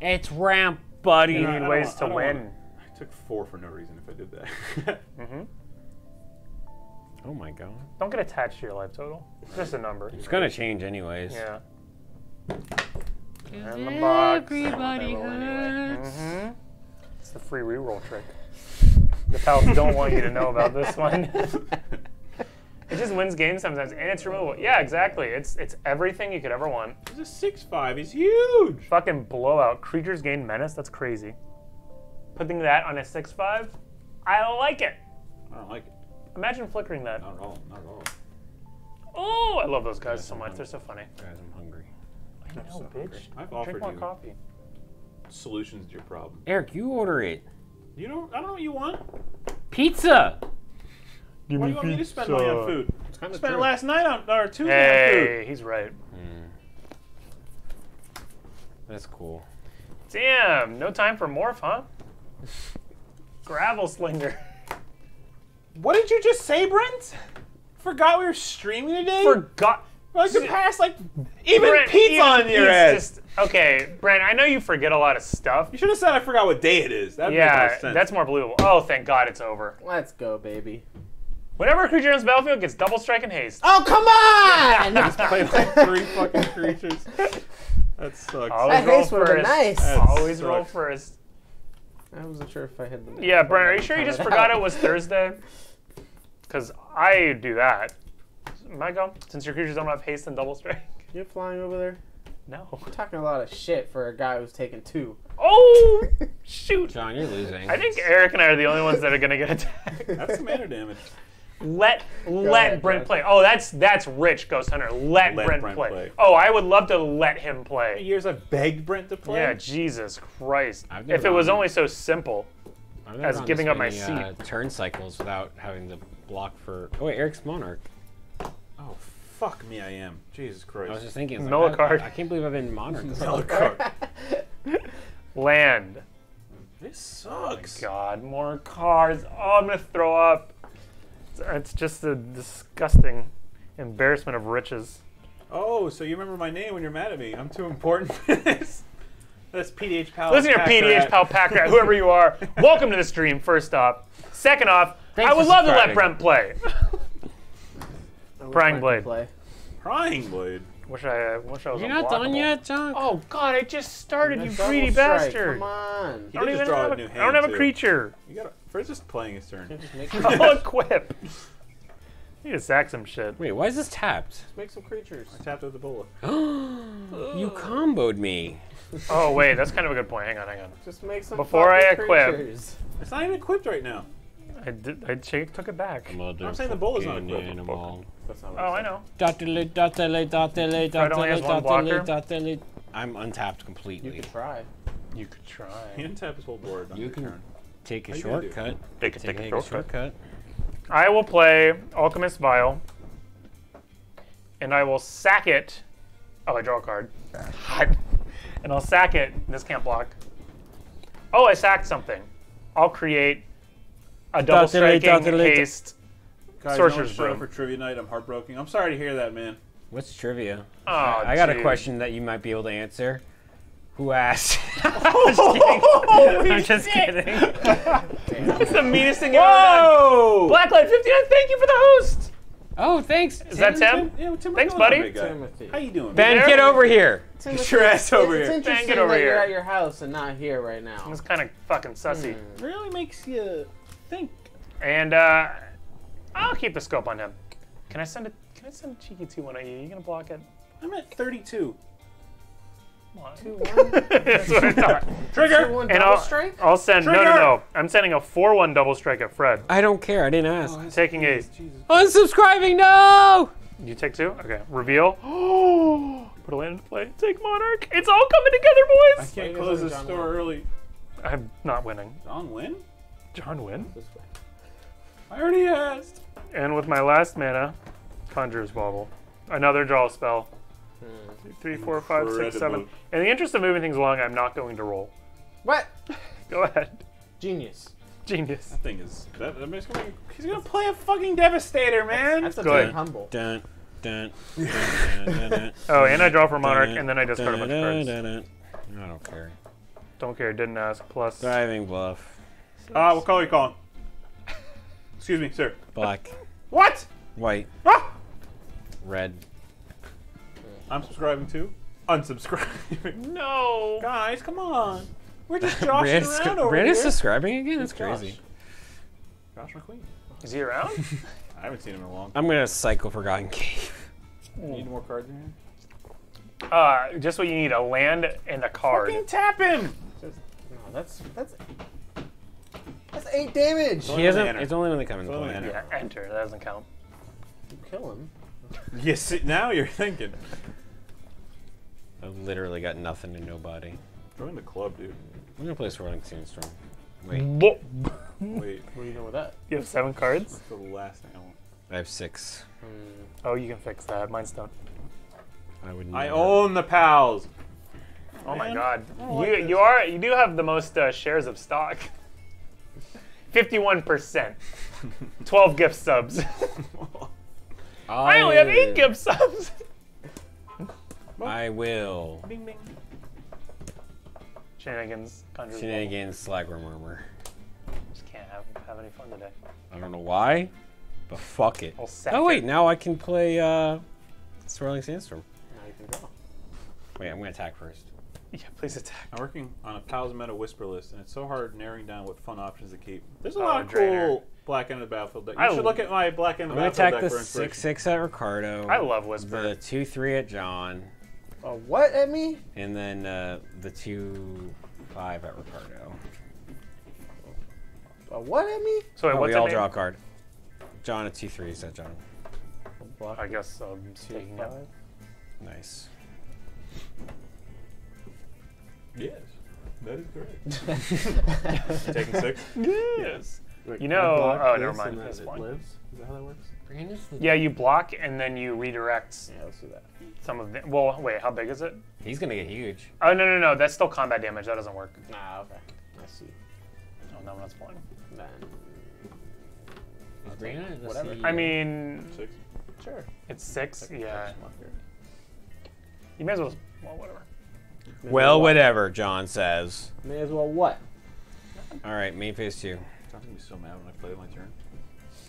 It's ramp, buddy. You need ways to win. I took 4 for no reason if I did that. Mm-hmm. Oh my god. Don't get attached to your life total. It's just a number. It's going to change anyways. Yeah. And the box. Everybody hurts. Mm-hmm. It's the free reroll trick. The pals don't want you to know about this one. It just wins games sometimes, and it's removable. Yeah, exactly. It's everything you could ever want. It's a 6/5. It's huge. Fucking blowout. Creatures gain menace. That's crazy. Putting that on a 6/5, I like it. I don't like it. Imagine flickering that. Not at all, not at all. Oh, I love those guys so much. They're so funny. Guys, I'm hungry. I know, so bitch. I've offered you. Drink more coffee. Solutions to your problem. Eric, you order it. You don't. I don't know what you want. Pizza. Why do you want me to spend money on food? It's kind of spent it last night on our Tuesday on food. Hey, he's right. Mm. That's cool. Damn, no time for morph, huh? Gravel slinger. What did you just say, Brent? Forgot we were streaming today? Forgot. Like the past, like, even Pete's on your ass. Just, okay, Brent, I know you forget a lot of stuff. You should have said I forgot what day it is. That makes more sense. That's more believable. Oh, thank God it's over. Let's go, baby. Whenever a creature on the battlefield gets double strike and haste. Oh, come on! I just played like 3 fucking creatures. That sucks. Always roll first. Nice. Always roll first. I wasn't sure if I had the. Yeah, Brent, are you sure you just forgot it was Thursday? Because I do that. Michael, since your creatures don't have haste and double strike. You're flying over there? No. You're talking a lot of shit for a guy who's taking 2. Oh, shoot. John, you're losing. I think Eric and I are the only ones that are going to get attacked. That's commander damage. Let Brent play. Oh, that's rich, Ghost Hunter. Let Brent play. Oh, I would love to let him play. For years I've begged Brent to play. Yeah, Jesus Christ. If it was only so simple as giving up my seat. Turn cycles without having to block for. Oh wait, Eric's Monarch. Oh fuck me, I am. Jesus Christ. I was just thinking. It's like, I can't believe I've been Monarch. Melicard. Land. This sucks. Oh my God, more cards. Oh, I'm gonna throw up. It's just a disgusting embarrassment of riches. Oh, so you remember my name when you're mad at me. I'm too important for this. That's PDH Pal. Listen here, PDH Pal Packer, whoever you are. Welcome to the stream, first off. Second off, I would love to let Brent play. Prying Blade. Prying Blade? Wish I was. You're not done yet, John? Oh, God, I just started, you greedy bastard. Come on. I don't even have a creature. You gotta Fred's just playing his turn. Oh, equip! You can sack some shit. Wait, why is this tapped? Just make some creatures. I tapped with the bullet. You comboed me. Oh, wait, that's kind of a good point. Hang on, hang on. Just make some before I equip. Creatures. It's not even equipped right now. I took it back. I'm saying the bullet's not equipped. Oh, I know. I'm untapped completely. You could try. You could try. Untap his whole board. You can take a shortcut. Take a shortcut. I will play Alchemist Vial, and I will sack it. Oh, I draw a card. And I'll sack it. This can't block. Oh, I sacked something. I'll create a double striking haste Sorcerer's Broom. For trivia night, I'm heartbroken. I'm sorry to hear that, man. What's trivia? Oh, I got a question that you might be able to answer. Who asked? I'm just kidding. That's the meanest thing Whoa! Ever done. Blacklight59, thank you for the host. Oh, thanks. Is that Tim? Yeah, Tim. Thanks, buddy. Timothy. How you doing? Ben, get over here. Timothy. Get your ass over here. It's interesting Ben, get over that here. You're at your house and not here right now. It's kind of fucking sussy. Really makes you think. And I'll keep the scope on him. Can I send a cheeky 2-1 at you? Are you gonna block it? I'm at 32. 2-1. That's what I thought. Trigger. 2-1 double strike? I'll send. Trigger. No. I'm sending a 4-1 double strike at Fred. I don't care. I didn't ask. Oh, taking a unsubscribing. No. You take 2. Okay. Reveal. Oh. Put a land into play. Take Monarch. It's all coming together, boys. I can't close this door early. I'm not winning. John win? John win? I already asked. And with my last mana, Conjurer's Bauble. Another draw spell. 3, 4, 5, 6, 7. In the interest of moving things along, I'm not going to roll. What? Go ahead. Genius. Genius. That thing is. He's gonna play a fucking Devastator, man. That's a damn humble. Dun, dun, dun, dun, dun, oh, and I draw for Monarch, and then I discard a bunch of cards. I don't care. Don't care. Didn't ask. Plus. Diving Bluff. What color are you calling? Excuse me, sir. Black. What? White. Ah! Red. I'm subscribing too. Unsubscribing. No, guys, come on. We're just joshing around over here. Brandon's subscribing again. That's crazy. Josh McQueen. Is he around? I haven't seen him in a long time. I'm gonna cycle Forgotten Cave. Need more cards in here? Just what you need: a land and a card. Fucking tap him. That's 8 damage. He doesn't. It's only when they come in the play. Yeah, enter. That doesn't count. You kill him. Yes, now you're thinking. I literally got nothing and nobody. Join the club, dude. We're gonna play Swirling Sandstorm. Wait. Wait, what are you doing with that? You have 7 cards? That's the last thing I want. I have 6. Oh, you can fix that. Mine's done. I would never. I own the pals! Oh my god. You do have the most shares of stock. 51%. 12 gift subs. I only have 8 gift subs. I will. Bing, bing. Shenanigans. Shenanigans. Slagworm Armor. Just can't have any fun today. I don't know why, but fuck it. Oh wait, now I can play Swirling Sandstorm. Now you can go. Wait, I'm gonna attack first. Yeah, please attack. I'm working on a Pals Meta Whisper list, and it's so hard narrowing down what fun options to keep. There's a lot of cool Black End of the Battlefield deck. You should look at my Black End of the Battlefield deck for inspiration. I'm attack the 6/6 at Ricardo. I love Whisper. The 2/3 at John. What at me? And then the 2/5 at Ricardo. What at me? So wait, what's we all name? Draw a card. John at 2/3s at John. I guess I'm taking that. Nice. Yes, that is correct. Taking 6? Yes. You know, oh, never mind. This one. Lives? Is that how that works? Yeah, you block and then you redirect. Yeah, let's do that. Some of the, well, wait, how big is it? He's gonna get huge. Oh, no, that's still combat damage. That doesn't work. Nah, okay. I see. Oh, no, that's one. Then. Whatever. I mean. 6? Sure. It's 6? Yeah. You may as well, whatever. Well, whatever, John says. May as well what? All right, main phase 2. I'm gonna be so mad when I play my turn.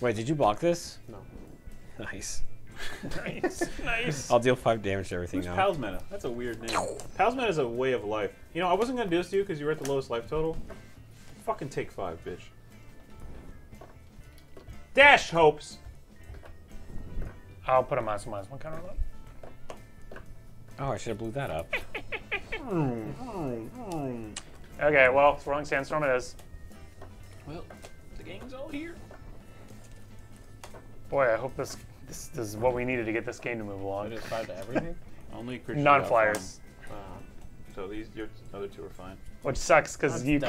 Wait, did you block this? No. Nice. Nice. I'll deal 5 damage to everything now. Pals Meta? That's a weird name. Pals Meta is a way of life. You know, I wasn't gonna do this to you because you were at the lowest life total. Fucking take 5, bitch. Dash hopes. I'll put a monster-minus-1 counter on that. Oh, I should have blew that up. Okay, well, Swirling Sandstorm it is. Well, the game's all here. Boy, I hope this is what we needed to get this game to move along. It is 5 to everything? Only creatures. Non-flyers. So these your other two are fine. Which sucks, because you could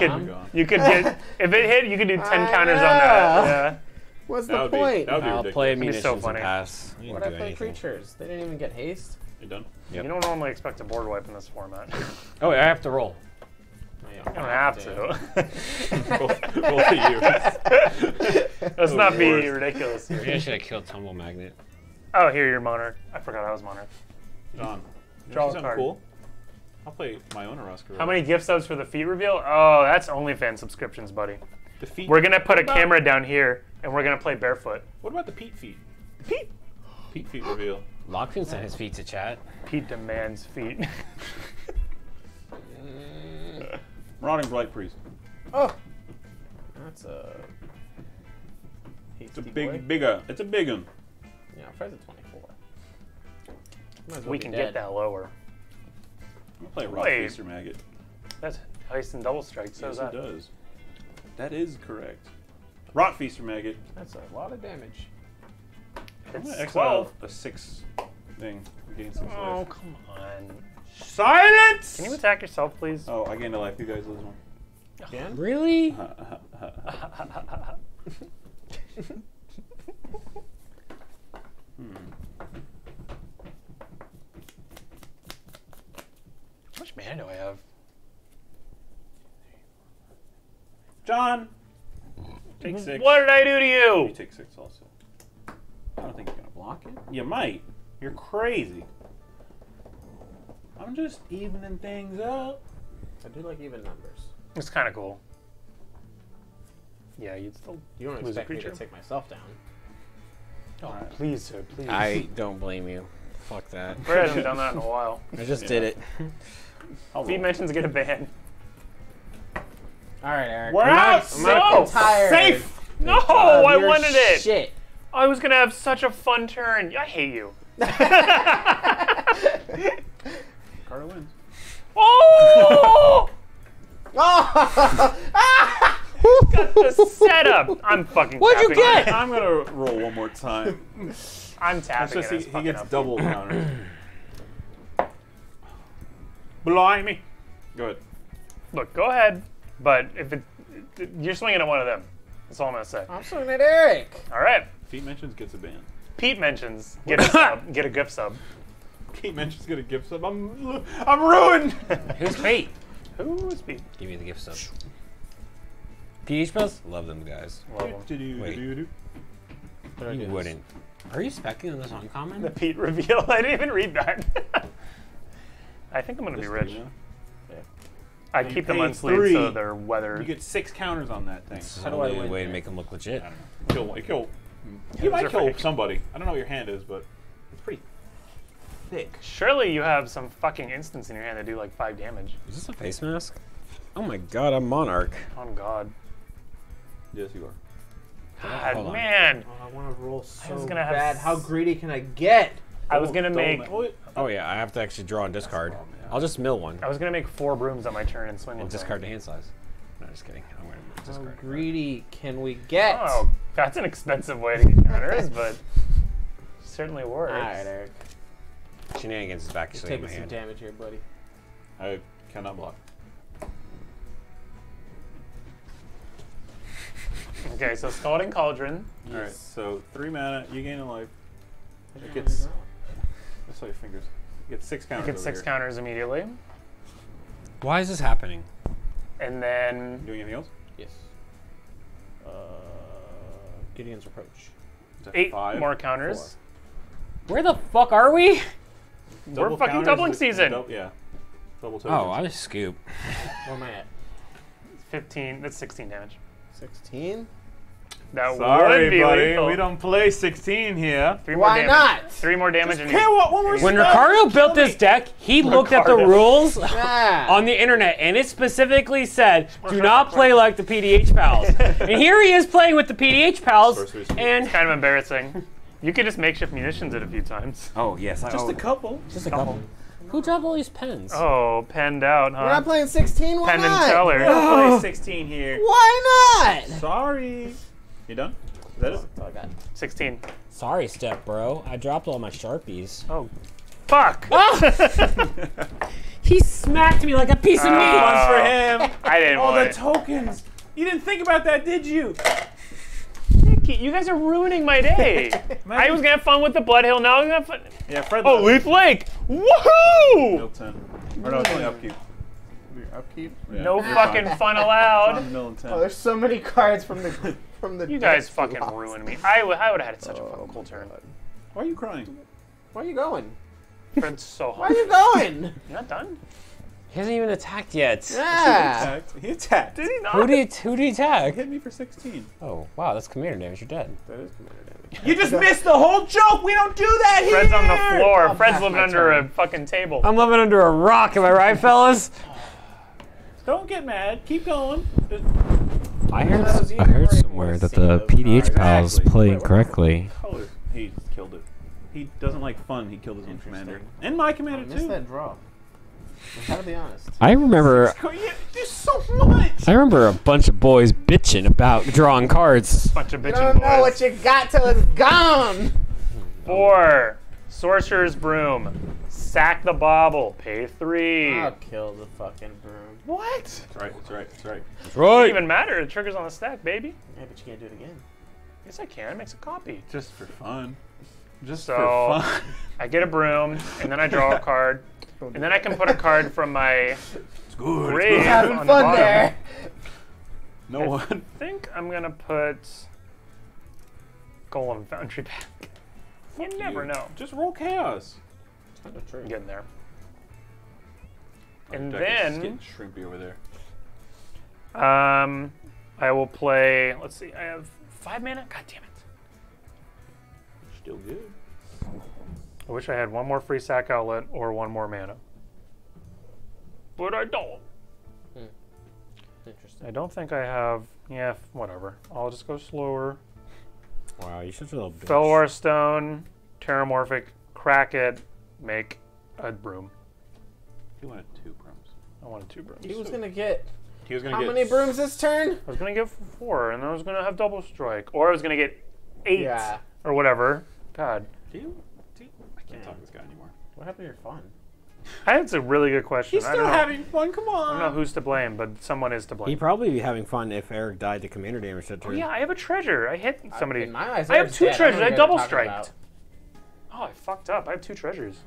get... If it hit, you could do 10 counters on that. Yeah. What's the point? I'll play munitions and pass. What'd I play creatures? They didn't even get haste. You're done? Yep. You don't normally expect a board wipe in this format. Oh, I have to roll. I don't have to. roll to you. Let's not be ridiculous here. Maybe I should have killed Tumble Magnet. Oh, here, you're Moner. I forgot I was Moner. John. Draw a card. Cool. I'll play my own Orozco. How many gift subs for the feet reveal? Oh, that's OnlyFans subscriptions, buddy. The feet. We're going to put a camera down here, and we're going to play barefoot. What about the Pete feet? Pete? Pete feet reveal. Lockfin sent his feet to chat. Pete demands feet. Marauding Blight Priest. Oh! That's a... It's a bigger. It's a big one. Yeah, price of 24. Well we can get that lower. I'm gonna play Rock Facer Maggot. That's Heist and Double Strike, so yes, that. It does. That is correct. Rot Feaster Maggot. That's a lot of damage. It's I'm 12. A 6 thing. Gain 6 life. Oh, come on. Silence! Can you attack yourself, please? Oh, I gained a life. You guys lose one. Again? Really? How much mana do I have? John! Take 6. What did I do to you? You take 6 also. I don't think you're going to block it. You might. You're crazy. I'm just evening things up. I do like even numbers. It's kind of cool. Yeah, you'd still you don't expect me to take myself down. Oh, right. Please, sir, please. I don't blame you. Fuck that. We haven't done that in a while. I just did it. Feed mentions get a ban. All right, Eric. We're out. So safe. No, I wanted it. Shit. I was gonna have such a fun turn. I hate you. Carter wins. Oh! Got the setup. I'm fucking. What'd you get? I'm gonna roll one more time. I'm tapping. It's just he gets double counters. Blimey. Go ahead. Look, go ahead. But if it, you're swinging at one of them, that's all I'm gonna say. I'm swinging at Eric. All right. Pete mentions gets a ban. Pete mentions get a sub, get a gift sub. Pete mentions get a gift sub. I'm ruined. Who's Pete? Who's Pete? Give me the gift sub. PDHPals? Love them guys. Love them. Wait. You wouldn't. Are you specking on this uncommon? The Pete reveal. I didn't even read that. I think I'm gonna be rich. I keep them unsleeved so they're weathered. You get 6 counters on that thing. That's the only way to make them look legit. I don't know. You might kill somebody. I don't know what your hand is, but it's pretty thick. Surely you have some fucking instants in your hand that do like 5 damage. Is this a face mask? Oh my god, I'm Monarch. Oh god. Yes, you are. God, man. Oh, I want to roll so bad. How greedy can I get? I was going to make... Oh yeah, I have to actually draw and discard. I'll just mill one. I was gonna make 4 brooms on my turn and swing. I'll discard to hand size. No, just kidding. I'm gonna discard. How greedy can we get? Oh, that's an expensive way to get counters, but certainly works. All right, Eric. Shenanigans is back. Taking some damage here, buddy. I cannot block. Okay, so Scalding Cauldron. Yes. All right, so 3 mana. You gain a life. It gets. I saw your fingers. Get 6 counters. You get 6 counters immediately. Why is this happening? And then doing anything else? Yes. Gideon's Reproach. 8 more counters. 4. Where the fuck are we? Double We're fucking doubling season. Yeah. Double tokens. Oh, I just scoop. Where am I at? 15. That's 16 damage. 16. That sorry, would be buddy. Lethal. We don't play 16 here. Why not? Three more damage. And when Ricardo built this deck, he looked at the rules on the internet, and it specifically said, "Do not play like the PDH pals." And here he is playing with the PDH pals, and it's kind of embarrassing. You could just makeshift munitions it a few times. Oh yes, just a couple. Who dropped all these pens? Oh, penned out, huh? We're not playing 16. Why not? Penned and teller. We're not playing 16 here. Why not? Sorry. You done? Is that it? That's all I got. 16. Sorry, Step Bro. I dropped all my Sharpies. Oh, fuck! Oh. He smacked me like a piece of meat. One's for him. I didn't want it. All the tokens. You didn't think about that, did you? Nicky, you guys are ruining my day. I was gonna have fun with the Blood Hill. Now I'm gonna have fun. Yeah, Fred. Oh, Leaf Lake. Woohoo! Mill 10. Or no, it's only upkeep. Upkeep? Yeah. No fucking fun allowed. Oh, there's so many cards from the. You guys fucking ruined me. I would have had such a fucking cool turn. Why are you crying? Why are you going? Fred's so hot. Why are you going? You're not done? He hasn't even attacked yet. Yeah. He attacked. Did he not? Who did he attack? He hit me for 16. Oh, wow, that's commander damage. You're dead. That is commander damage. You just missed the whole joke. We don't do that here. Fred's on the floor. Oh, Fred's living under a fucking table. I'm living under a rock. Am I right, fellas? Don't get mad. Keep going. I heard somewhere that the PDH pals play incorrectly. He killed it. He doesn't like fun. He killed his own commander. And my commander, too. I missed that draw. I gotta be honest. I remember... There's so much! I remember a bunch of boys bitching about drawing cards. Bunch of bitching boys. You don't know what you got till it's gone! 4. Sorcerer's Broom. Sack the bobble. Pay 3. I'll kill the fucking broom. What? That's right, that's right, that's right. That's right. It doesn't even matter. It triggers on the stack, baby. Yeah, but you can't do it again. Yes, I can. It makes a copy. Just for fun. Just for fun. I get a broom, and then I draw a card, and then I can put a card from my grave on the bottom. There. No one. I think I'm going to put Golem Foundry back. You never know. Just roll chaos. That's not true. Get in there. And then, shrimpy over there. I will play. Let's see. I have 5 mana. God damn it. Still good. I wish I had one more free sack outlet or one more mana, but I don't. Hmm. Interesting. I don't think I have. Yeah, whatever. I'll just go slower. Wow, you should feel. Felwar Stone, Terramorphic, crack it, make a broom. He wanted 2 brooms. I wanted 2 brooms. He was gonna get. He was gonna get. How many brooms this turn? I was gonna get 4, and I was gonna have double strike, or I was gonna get 8, or whatever. God. Do you? I can't talk to this guy anymore. What happened to your fun? That's a really good question. He's still having fun. Come on. I don't know who's to blame, but someone is to blame. He'd probably be having fun if Eric died to commander damage that turn. Oh, yeah, I have a treasure. I hit somebody. In my eyes, I have 2 treasures. I double striked. Oh, I fucked up. I have 2 treasures.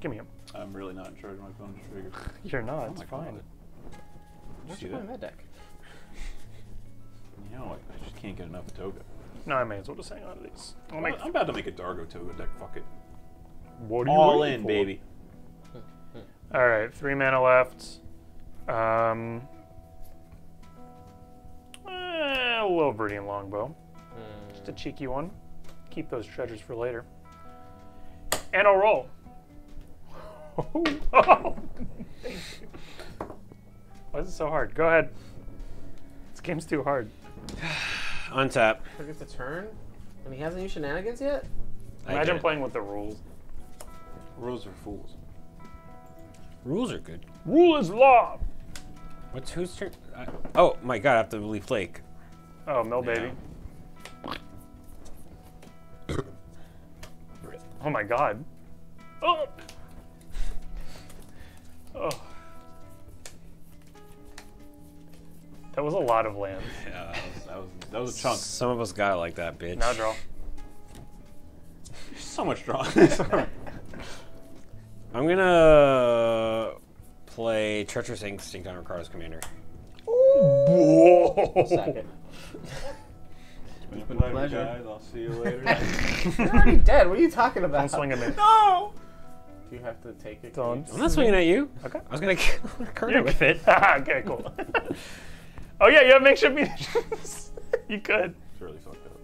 Give me them. I'm really not in charge of my phone trigger. You're not, it's fine. What's your point in that deck? You know, I just can't get enough of Toga. No, I may as well just hang on to these. I'm about to make a Dargo Toga deck, fuck it. What are you all in, for? Baby. Alright, 3 mana left. A little Viridian Longbow. Just a cheeky one. Keep those treasures for later. And I'll roll. Oh. Why is it so hard? Go ahead. This game's too hard. Untap. Forget the turn? And he hasn't used shenanigans yet? Imagine playing with the rules. Rules are fools. Rules are good. Rule is law! What's whose turn? Oh my god, I have to Leaf Lake. Oh, Mill Baby. Oh my god. Oh! Oh. That was a lot of land. Yeah, that was a chunk. Some of us got it like that, bitch. Now draw. So much draw. I'm gonna play Treacherous Instinct on Ricardo's commander. Ooh. Second. It's been a pleasure, guys. I'll see you later. You're already dead. What are you talking about? Don't swing at me. No. You have to take it. I'm not swinging at you. Okay. I was gonna kill Ricardo with it. Okay, cool. Oh yeah, you have makeshift munitions. You could. really fucked up.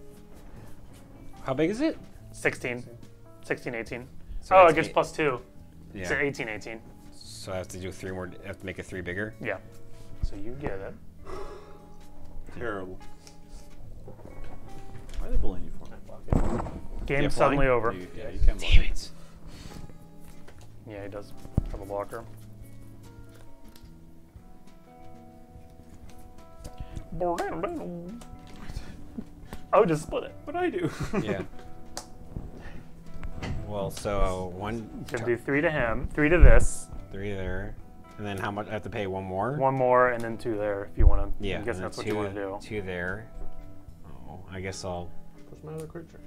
How big is it? 16. 16, 18. So oh, it gets +2. Yeah. So 18, 18. So I have to do 3 more. I have to make it 3 bigger? Yeah. So you get it. Terrible. Why are they bullying you for me? Game's suddenly over. You, yeah, you can block. Damn it. Yeah, he does have a blocker. I would just split it. What I do? Yeah. Well, so one. Can do 3 to him, 3 to this, 3 there, and then how much? I have to pay 1 more. 1 more, and then 2 there if you want to. Yeah. I guess that's what you want to do. 2 there. Oh, I guess I'll. Where's my other creature?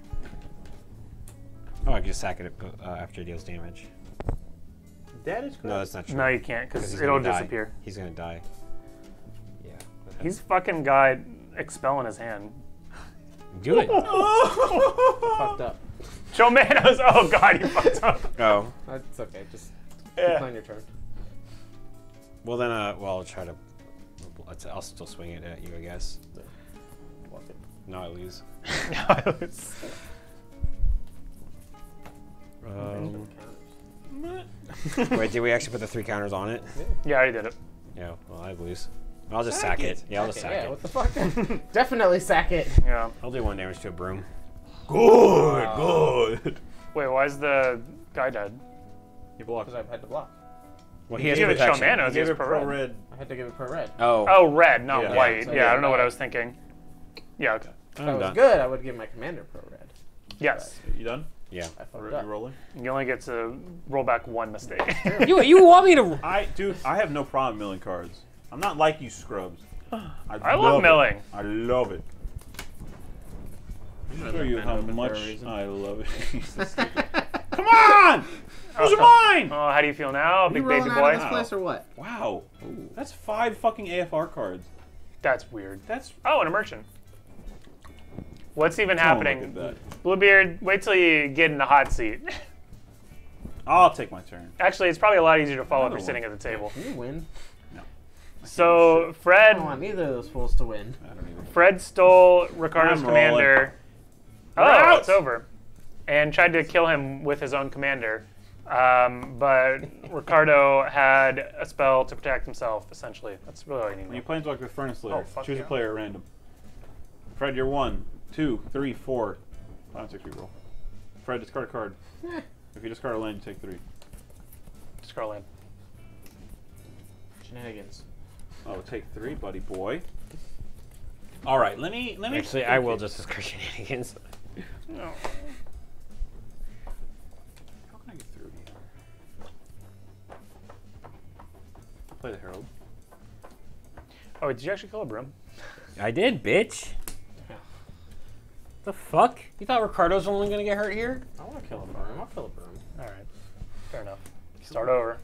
Oh, I can just sack it after it deals damage. That is correct. No, that's not true. No, you can't because it'll disappear. He's gonna die. Yeah. He's fucking guy expelling his hand. Do it. Fucked up. Chomanos. Oh god, he fucked up. Oh. It's okay. Just decline your turn. Well then, well I'll try to. I'll still swing it at you, I guess. Walk it. No, I lose. No, I lose. Wait, did we actually put the 3 counters on it? Yeah, I did it. Yeah, well, I lose. I'll just sack it. Yeah, I'll just sack it. What the fuck? Definitely sack it. Yeah. I'll do 1 damage to a broom. Good, good. Wait, why is the guy dead? You blocked. Because I had to block. Well, he has to give it Shamanos. He has pro red. I had to give it pro red. Oh. Oh, red, not white. So yeah, I don't know what I was thinking. Yeah, okay. If that was good, I would give my commander pro red. Yes. You done? Yeah. Rolling. You only get to roll back 1 mistake. you want me to? Dude, I have no problem milling cards. I'm not like you scrubs. I love milling. It. I love it. I'll show you how much I love it. Come on! Those are mine! Oh, how do you feel now, big baby boy? Out of this place or what? Wow. Ooh. That's 5 fucking AFR cards. That's weird. That's and a merchant. What's even happening? Bluebeard, wait till you get in the hot seat. I'll take my turn. Actually, it's probably a lot easier to follow if you're sitting at the table. Can you win? No. So, Fred. I don't want neither of those fools to win. I don't even. Fred stole Ricardo's commander. Oh, it's over. And tried to kill him with his own commander. But Ricardo had a spell to protect himself, essentially. That's really all you need. When you planeswalk the Furnace Lair, choose a player at random. Fred, you're 1, 2, 3, 4. 5, 6, reroll. Fred, discard a card. If you discard a land, you take 3. Discard a land. Shenanigans. Oh, take 3, buddy boy. All right, let me. Actually, I will just discard shenanigans. No. How can I get through here? Play the Herald. Oh, wait, did you actually kill a broom? I did, bitch. The fuck? You thought Ricardo's only gonna get hurt here? I wanna kill a broom. I'll kill a broom. Alright. Fair enough. Start over.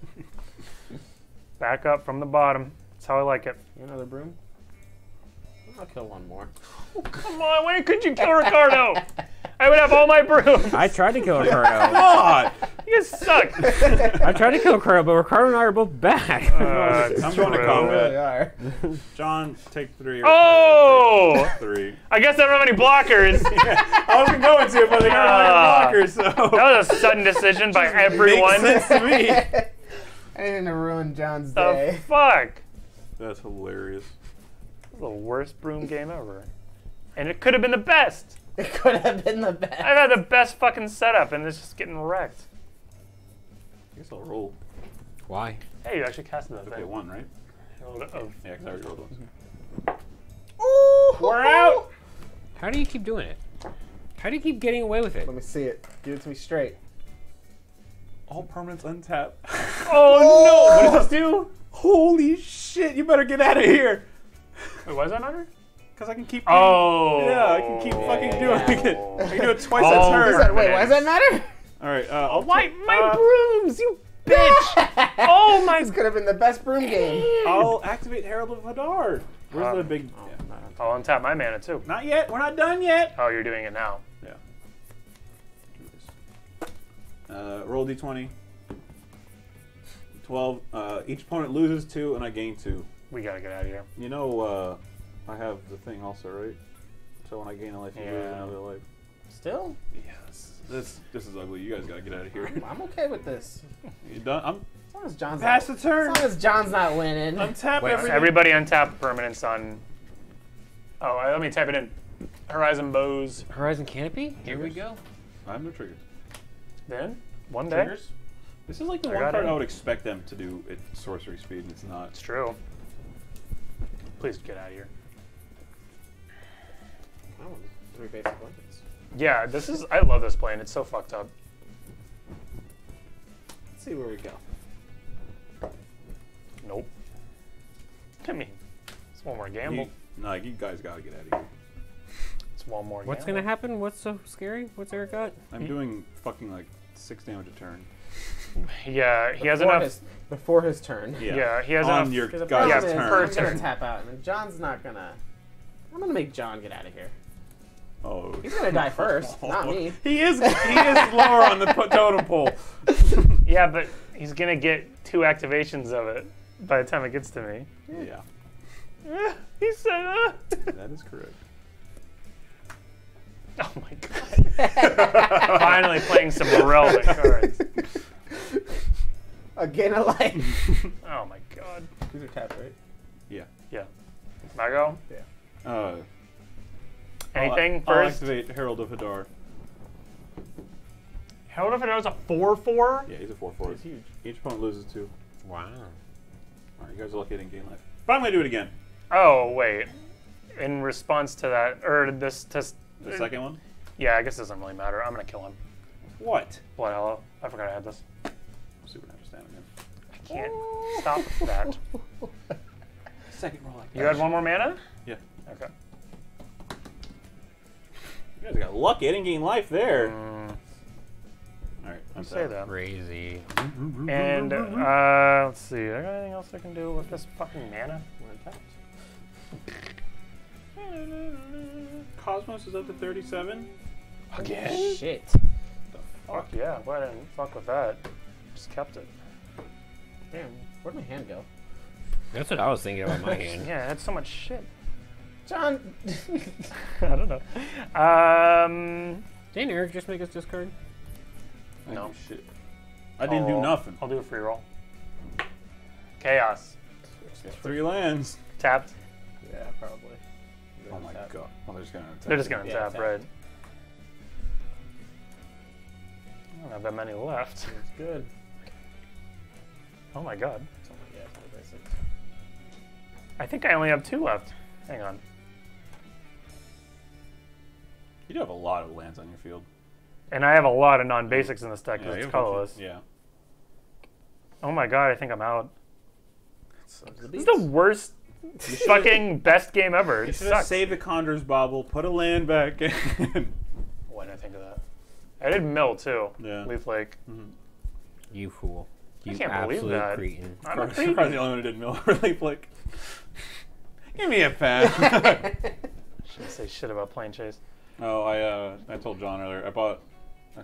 Back up from the bottom. That's how I like it. You another broom? I'll kill 1 more. Oh, come on, why could you kill Ricardo? I would have all my brooms. I tried to kill Ricardo. Come on! You guys suck. I tried to kill Ricardo, but Ricardo and I are both back. I'm going to combat. Really John, take 3. Take 3. I guess I don't have any blockers. Yeah, I wasn't going to, but they got blockers. So. That was a sudden decision by everyone. Makes sense to me. I didn't ruin John's day. The fuck? That's hilarious. That was the worst broom game ever, and it could have been the best. It could have been the best. I've had the best fucking setup, and it's just getting wrecked. I guess I'll roll. Why? Hey, you actually casted that thing. Okay, 1, right? Yeah, because I already rolled 1. Ooh! We're out! How do you keep doing it? How do you keep getting away with it? Let me see it. Give it to me straight. All permanents untap. Oh, no! What does this do? Holy shit, you better get out of here! Wait, why is that under? Because I can keep doing it. Yeah, I can keep fucking doing it. I can do it twice a turn. Wait, why does that matter? All right. My brooms, you bitch! Oh my! This could have been the best broom game. I'll activate Herald of Hadar. Where's the big? Oh, yeah. I'll untap my mana too. Not yet. We're not done yet. Oh, you're doing it now. Yeah. Roll d20. 12. Each opponent loses 2, and I gain 2. We gotta get out of here. You know, I have the thing also, right? So when I gain a life, you lose another life. Still? Yeah, this is ugly. You guys gotta get out of here. I'm okay with this. You done? As long as John's pass the turn. As long as John's not winning. Untap everything. So everybody untap permanents on. Oh, let me type it in. Horizon Bows. Horizon Canopy. Here triggers. We go. I have no triggers. Then one day. Triggers? This is like the one card I would expect them to do at sorcery speed, and it's not. It's true. Please get out of here. I want three basic blankets. Yeah, this is. I love this plane. It's so fucked up. Let's see where we go. Nope. I mean, it's one more gamble. No, you guys gotta get out of here. It's one more gamble. What's gonna happen? What's so scary? What's Eric got? I'm doing fucking like 6 damage a turn. Yeah, he has enough. Before his turn. Yeah, he has enough. On your guy's turn. I'm gonna tap out, and then John's not gonna. I'm gonna make John get out of here. Oh. He's gonna die first, not me. He is lower on the totem pole. Yeah, but he's gonna get 2 activations of it by the time it gets to me. Yeah. He said that is correct. Oh my god. Finally playing some relevant cards. Again a life. Oh my god. These are tapped, right? Yeah. Yeah. I go? Yeah. Anything first? I'll activate Herald of Hadar. Herald of Hadar is a 4/4? Yeah, he's a 4/4. He's huge. Each opponent loses 2. Wow. Alright, you guys are lucky I didn't gain life. But I'm gonna do it again. Oh wait. In response to that, or this test. The second one? Yeah, I guess it doesn't really matter. I'm gonna kill him. What? Blood Hello. I forgot I had this. Super understand again. I can't stop that. Second roll. You had 1 more mana? Yeah. Okay. You guys got lucky. I didn't gain life there. All right. I'm saying that. Crazy. And let's see. Is there anything else I can do with this fucking mana? Cosmos is up to 37. Again? Oh, shit. The fuck yeah. Why didn't fuck with that? Just kept it. Damn. Where'd my hand go? That's what I was thinking about my hand. Yeah, that's so much shit. John. I don't know. Didn't Eric just make us discard? No. Shit. I didn't do nothing. I'll do a free roll. Chaos. 3 lands. Tapped. Yeah, probably. Oh my god. Well, they're just gonna tap. They're just gonna tap, right? I don't have that many left. That's good. Oh my god. I think I only have 2 left. Hang on. You do have a lot of lands on your field. And I have a lot of non-basics in this deck because it's colorless. Yeah. Oh my god, I think I'm out. This is the worst fucking best game ever. It sucks. Save the Condor's Bobble, put a land back in. Why didn't I think of that? I did mill too. Yeah. Leaf Lake. Mm-hmm. You fool. You can't believe that. Cretin. I'm a cretin. Probably the only one who did mill for Leaf Lake. Give me a pass. Shouldn't say shit about Plane Chase. No, I told John earlier. I bought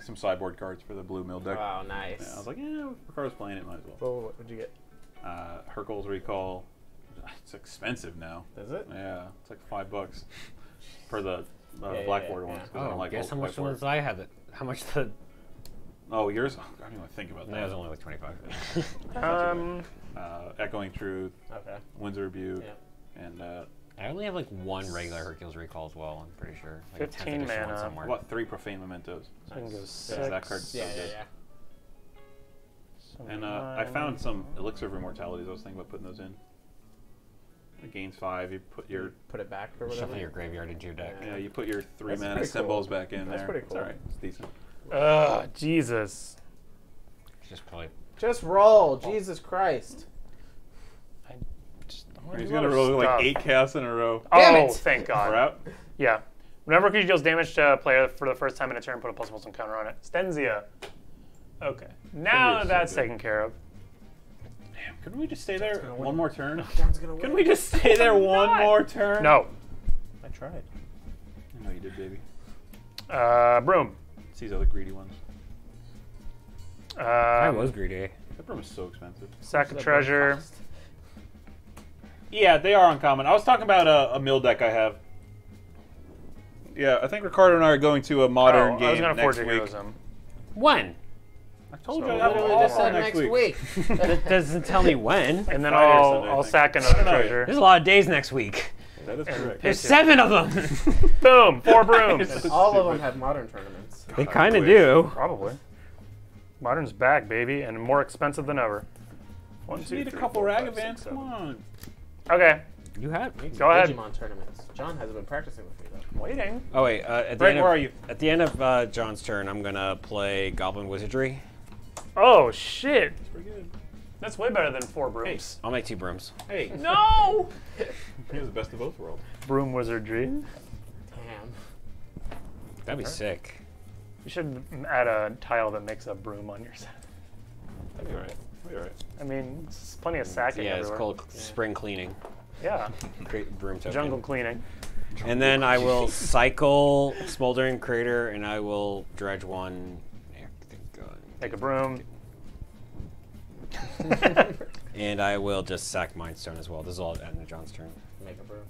some sideboard cards for the blue mill deck. Oh, nice. Yeah, I was like, yeah, Ricardo's playing it, might as well. Well, what would you get? Hercules Recall. It's expensive now. Is it? Yeah, it's like $5 for the blackboard ones. Yeah. Oh, I don't like guess how much the ones I have. It. How much the? Oh, yours. I don't even think about that. That was only like 25. Echoing Truth. Okay. Winds of Rebuke. Yeah. And I only have like 1 regular Hercules Recall as well. I'm pretty sure. Like 15 mana. Somewhere. What 3 Profane Mementos? So I can go 6. Yeah, that card's so good. Yeah. And I found some Elixir of Immortalities. I was thinking about putting those in. It gains 5. You put it back or whatever. Shuffle your graveyard into your deck. Yeah, you put your 3 mana symbols back in there. That's pretty cool. It's all right. It's decent. Ugh, Jesus. Just roll, Jesus Christ. He's gonna roll like 8 casts in a row. Damn it. Thank God. We're out. Yeah. Whenever a creature deals damage to a player for the first time in a turn, put a +1/+1 counter on it. Stenzia. Okay. Now that's taken care of. Damn, couldn't we just stay there one more turn? Couldn't we just stay there one more turn? No. I tried. I know you did, baby. Broom. It's these other greedy ones. I was greedy. That Broom is so expensive. Sack of Treasure. Yeah, they are uncommon. I was talking about a mill deck I have. Yeah, I think Ricardo and I are going to a modern game next week. When? I told you I just said next week. That doesn't tell me when. And then I'll sack another treasure. There's a lot of days next week. That is correct. There's 7 of them. Boom, 4 brooms. All of them have modern tournaments. They kind of do. Probably. Modern's back, baby, and more expensive than ever. Need a couple Ragavans. Come on. Okay. You have. Go ahead. Digimon tournaments. John hasn't been practicing with me though. Waiting. Oh wait. At the end of John's turn, I'm gonna play Goblin Wizardry. Oh shit. That's pretty good. That's way better than 4 brooms. Hey. I'll make 2 brooms. Hey. No. He was the best of both worlds. Broom Wizardry. Damn. That'd be sick. You should add a tile that makes a broom on your set. That'd be alright. That'd be alright. I mean, there's plenty of sacking. Yeah, everywhere. It's called spring cleaning. Yeah. Great broom token. Jungle cleaning. And then I will cycle Smoldering Crater, and I will dredge 1. Take a broom. And I will just sack Mind Stone as well. This is all at the end of John's turn. Make a broom.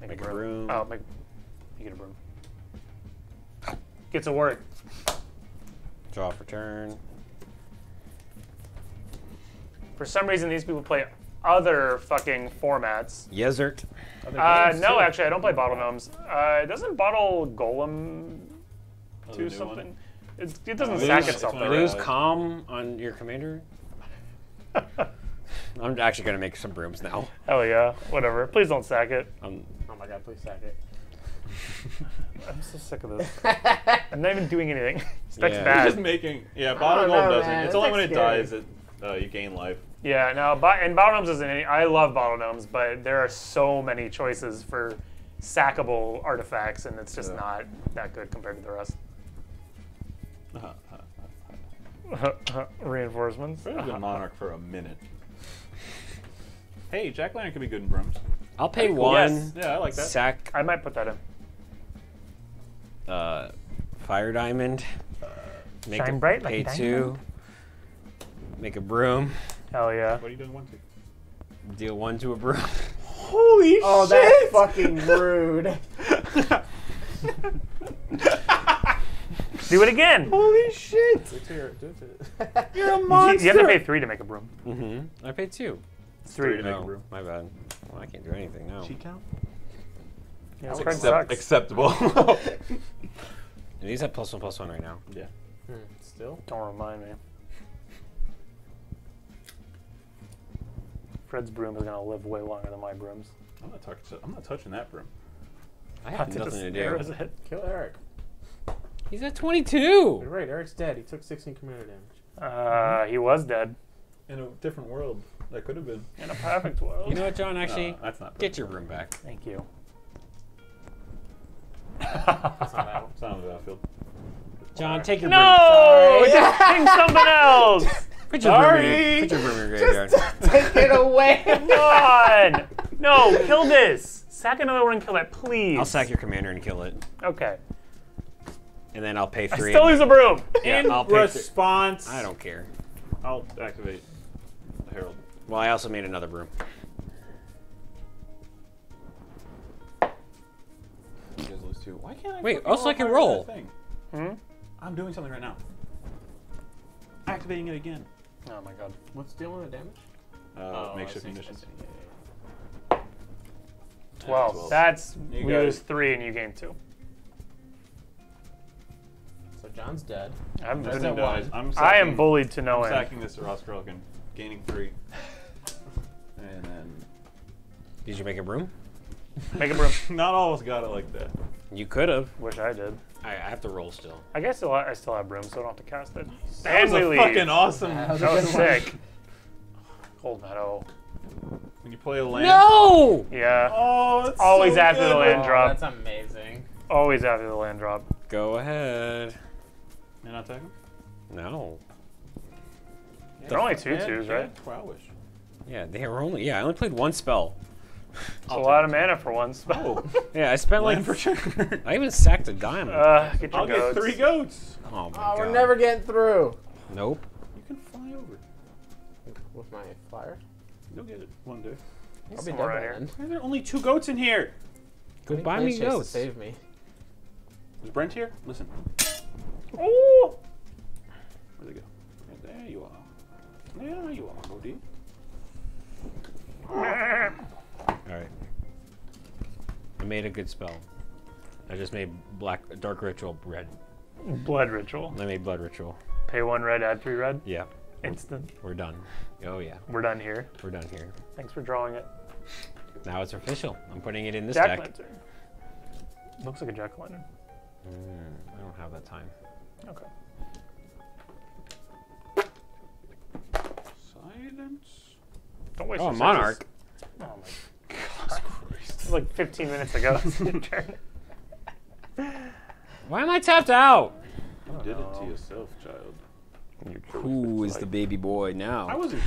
Make a broom. Oh, you get a broom. Gets a word. Draw for turn. For some reason, these people play other fucking formats. Yezert. No, actually, I don't play Bottle Gnomes. Doesn't Bottle Golem do something? It doesn't sack itself. Lose calm on your commander? I'm actually going to make some brooms now. Hell yeah, whatever. Please don't sack it. Oh my god, please sack it. I'm so sick of this. I'm not even doing anything. Spec's bad. You're just making, Bottle Gnome doesn't. It's only when it dies that you gain life. Yeah, no, and Bottle Gnomes isn't any. I love Bottle Gnomes, but there are so many choices for sackable artifacts, and it's just not that good compared to the rest. Reinforcements. We've been Monarch for a minute. Hey, Jack Lantern could be good in brooms. I'll pay 1. Yes. Yeah, I like that. Sack. I might put that in. Fire Diamond. Make shine bright like a diamond. Pay 2. Make a broom. Hell yeah. What are you doing 1 to? Deal 1 to a broom. Holy shit! Oh, that's fucking rude. Do it again. Holy shit. You're a monster. You have to pay 3 to make a broom. Mm-hmm. I paid 2. 3 to make a broom. My bad. Well, I can't do anything now. Cheat count? Yeah, that's acceptable. And these have +1/+1 right now. Yeah. Still? Don't remind me. Fred's broom is gonna live way longer than my brooms. I'm not touching that broom. I have nothing to do. Kill Eric. He's at 22. You're right. Eric's dead. He took 16 commander damage. He was dead. In a different world, that could have been. In a perfect world. You know what, John? Actually, no, that's not get your room back. Thank you. It's not on the battlefield. John, take your room. No, bring someone else. Put your room in your graveyard. Take it away. God. No, kill this. Sack another one and kill it, please. I'll sack your commander and kill it. Okay. And then I'll pay 3. I still use a broom. Yeah, I'll pay response. I don't care. I'll activate the Herald. Well, I also made another broom. You guys lose 2. Why can't I? Wait, also I can roll. I'm doing something right now. Activating it again. Oh my god. What's dealing with the damage? Makeshift Munitions. 12. That's we lose 3 and you gain 2. John's dead. I'm dead. I am bullied to no end. I'm sacking this Roskrelkin, gaining 3. And then... Did you make a broom? Make a broom. Not always got it like that. You could have. Wish I did. I have to roll still. I guess I still have broom, so I don't have to cast it. That was fucking awesome. That was sick. Cold metal. When you play a land. No! Yeah. Oh, that's always so after the land drop. That's amazing. Always after the land drop. Go ahead. You're not taking them? No. Yeah, they're only 2/2s, right? Yeah, they were only. Yeah, I only played 1 spell. It's a lot of mana for 1 spell. Yeah, I spent like. I even sacked a diamond. Get your goats. I'll get 3 goats. Oh my god. We're never getting through. Nope. You can fly over. With my fire. You'll get it one day. I'll be done right here. Why are there only 2 goats in here? Go buy me goats. Save me. Is Brent here? Listen. Oh! Where'd they go? Right there you are. There you are, OD. Alright. I made a good spell. I just made Dark Ritual red. Blood Ritual. I made Blood Ritual. Pay 1 red, add 3 red? Yeah. Instant. We're done. Oh, yeah. We're done here. We're done here. Thanks for drawing it. Now it's official. I'm putting it in this deck. Jack-Lancer. Looks like a jack-o'-lantern. I don't have that time. Okay. Silence. Don't waste your senses. Monarch. Oh, my God. Christ. It was like 15 minutes ago. Why am I tapped out? You did it to yourself, child. Who is the baby boy now? I wasn't.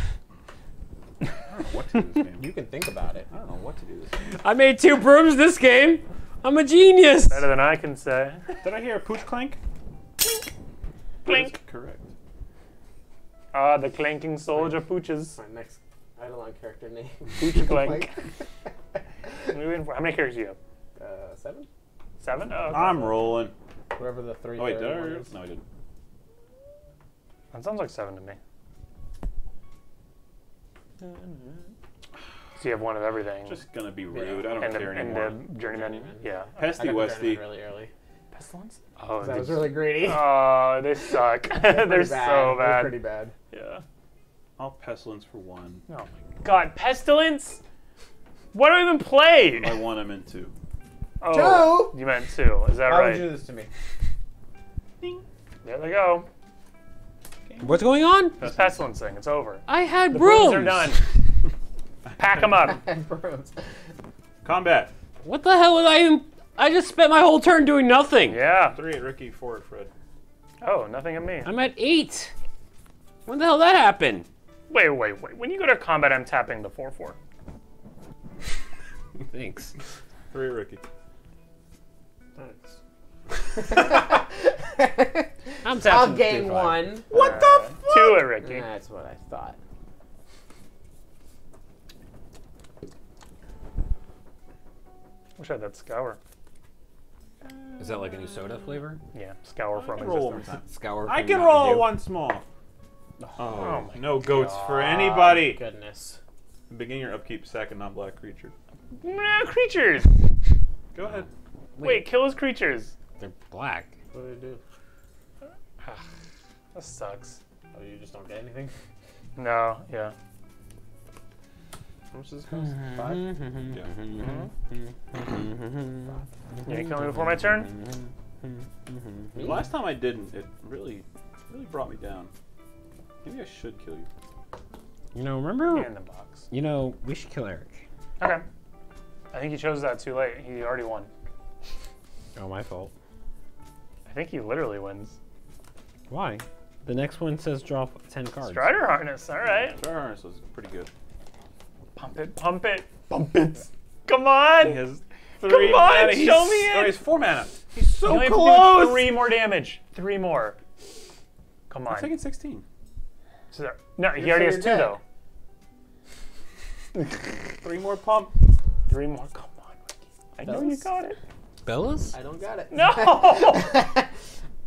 I don't know what to do this game. You can think about it. I don't know what to do this game. I made 2 brooms this game. I'm a genius. Better than I can say. Did I hear a pooch clank? Clink. Correct. Ah, the clanking soldier pooches. My next Eidolon character name. Pooch clank. How many characters do you have? 7. 7? Oh, okay. I'm rolling. Whatever the 3. Oh wait, did I? No, I didn't. That sounds like 7 to me. So you have 1 of everything. Just gonna be rude. Yeah. I don't care anymore. And the journeyman. Yeah. Pesty Westy. Really early. Pestilence. Oh, that was really greedy. Oh, they suck. They're so bad. They're pretty bad. Yeah. I'll pestilence for 1. Oh my God, pestilence! What do I even play? By 1, I meant 2. Oh, 2. You meant 2. Is that right? Why would you do this to me? Ding. There they go. What's going on? It's pestilencing. It's over. I had brooms. The brooms are done. Pack them up. I had brooms. Combat. What the hell was I even? I just spent my whole turn doing nothing. Yeah. 3 at Ricky, 4 at Fred. Oh, nothing at me. I'm at 8. When the hell that happened? Wait, wait, wait. When you go to combat, I'm tapping the 4/4. Thanks. 3 at Ricky. Thanks. I'll gain 1. What the fuck? 2 at Ricky. That's what I thought. Wish I had that scour. Is that like a new soda flavor? Yeah, scour from existence. Scour. I can roll once more. Oh my no goats for anybody. Goodness. Begin your upkeep, sack a non-black creature. No creatures. Go ahead. Wait, kill his creatures. They're black. What do they do? That sucks. Oh, you just don't get anything? No, yeah. How much does this cost? 5? Yeah. Yeah, you kill me before my turn? The last time I didn't, it really brought me down. Maybe I should kill you. You know, remember? Yeah, in the box. You know, we should kill Eric. Okay. I think he chose that too late. He already won. Oh, my fault. I think he literally wins. Why? The next one says draw 10 cards. Strider Harness, all right. Yeah, Strider Harness was pretty good. Pump it, pump it, pump it. Come on. He has 3 Come on, mana. Show me it. Oh, he's 4 mana. He's so close. 3 more damage. 3 more. Come on. I'm taking 16. So there, no, he already has 2 dead. Though. 3 more pump. 3 more. Come on, Ricky. I know you got it. Bellas? I don't got it. No!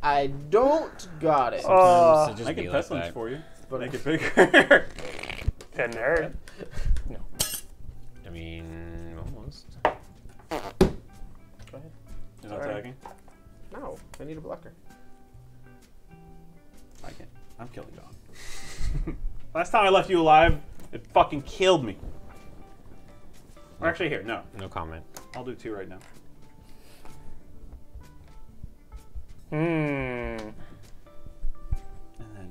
I don't got it. So I can pestilence for you. But make it bigger. Didn't hurt. No. I mean, almost. Go ahead. You're not attacking? No. I need a blocker. I can't. I'm killing Don. Last time I left you alive, it fucking killed me. Or actually, here, no. No comment. I'll do 2 right now. And then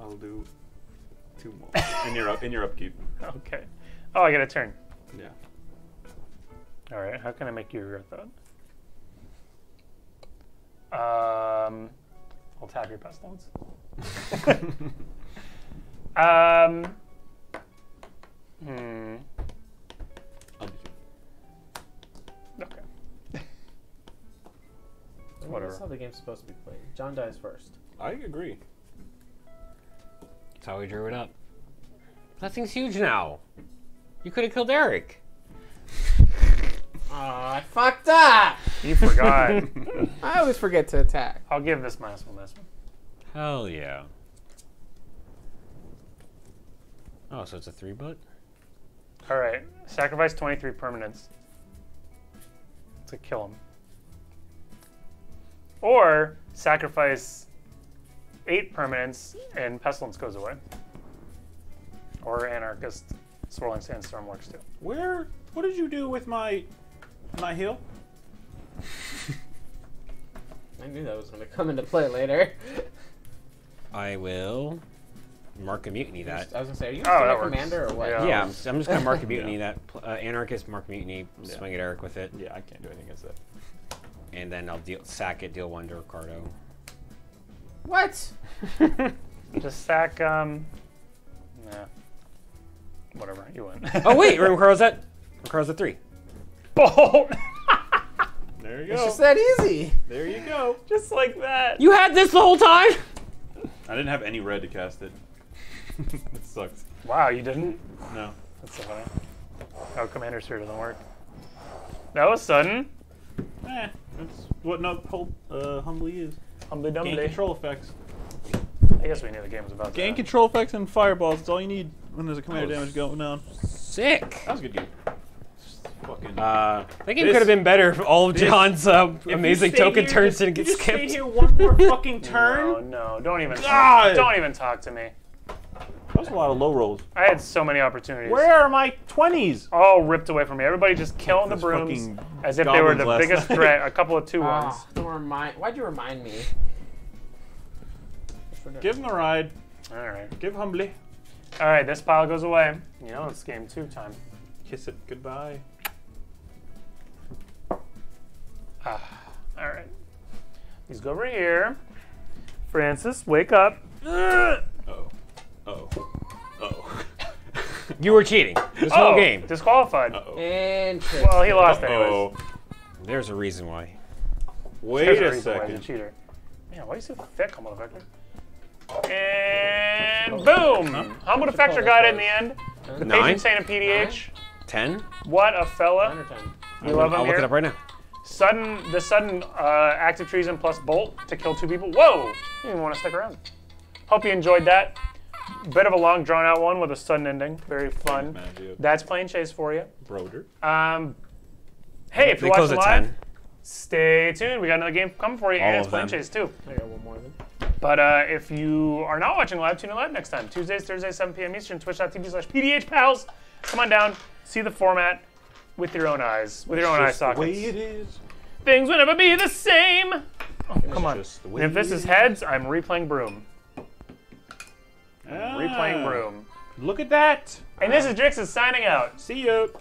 I'll do 2 more. And you're up in your upkeep. Okay. Oh, I get a turn. Yeah. All right. How can I make you regret that? I'll tap your pestilence. I'll do 2. Okay. Whatever. That's how the game's supposed to be played. John dies first. I agree. That's how we drew it up. That thing's huge now. You could have killed Eric. I fucked up. You forgot. I always forget to attack. I'll give this -1/-1. Hell yeah. Oh, so it's a 3-foot? All right. Sacrifice 23 permanents to kill him. Or sacrifice 8 permanents and Pestilence goes away. Or Anarchist Swirling Sandstorm works too. Where? What did you do with my heal? I knew that was going to come into play later. I will Mark a Mutiny that. I was going to say, are you going to be a commander or what? Yeah, I'm just going to Mark a Mutiny that. Anarchist, Mark Mutiny, swing at Eric with it. Yeah, I can't do anything against that. And then I'll sack it, deal 1 to Ricardo. What? Just sack, nah. Whatever, you win. Oh, wait, Ricardo's at 3. Bolt! There you go. It's just that easy. There you go. Just like that. You had this the whole time? I didn't have any red to cast it. It sucks. Wow, you didn't? No. That's so funny. Oh, Commander's here doesn't work. That was sudden. Eh, that's what Humbly is. Humbly Dumbly. Gain control effects. I guess we knew the game was about that. Gain control effects and fireballs. It's all you need when there's a commander damage going on. Sick. That was a good game. Fucking, that game could have been better if all of John's amazing token turns didn't get skipped. Stay here one more fucking turn? No, don't even talk to me. That was a lot of low rolls. I had so many opportunities. Where are my 20s? All ripped away from me. Everybody just killing the brooms as if they were the biggest threat. A couple of 2-1s. Why'd you remind me? Give him a ride. All right. Give Humbly. All right, this pile goes away. You know, it's game 2 time. Kiss it goodbye. All right. Let's go over here. Francis, wake up. Uh oh. You were cheating this whole game. Disqualified. Uh-oh. And well, he lost anyways. There's a reason why. Wait a second. He's a cheater. Man, why are you so thick, Humble Defector? And boom! Humble Defector got it in the end. The 9? Patient saint of PDH. 9? 10? What a fella. 9 or 10. You love him. I'll look it up right now. The sudden active treason plus bolt to kill 2 people. Whoa! You didn't even want to stick around. Hope you enjoyed that. Bit of a long drawn out one with a sudden ending. Very fun. Magic. That's Plane Chase for you. Broder. Hey, if you're watching live, 10. Stay tuned. We got another game coming for you, and it's Plane Chase too. I got one more then. But if you are not watching live, tune in live next time. Tuesdays, Thursdays, 7 PM Eastern, Twitch.tv/pdhpals. Come on down, see the format with your own eyes, with your own eye sockets. The way it is. Things will never be the same. Oh, come on. And if this is heads, I'm replaying Broom. Replaying Broom. Look at that. And this is Drix's signing out. See you.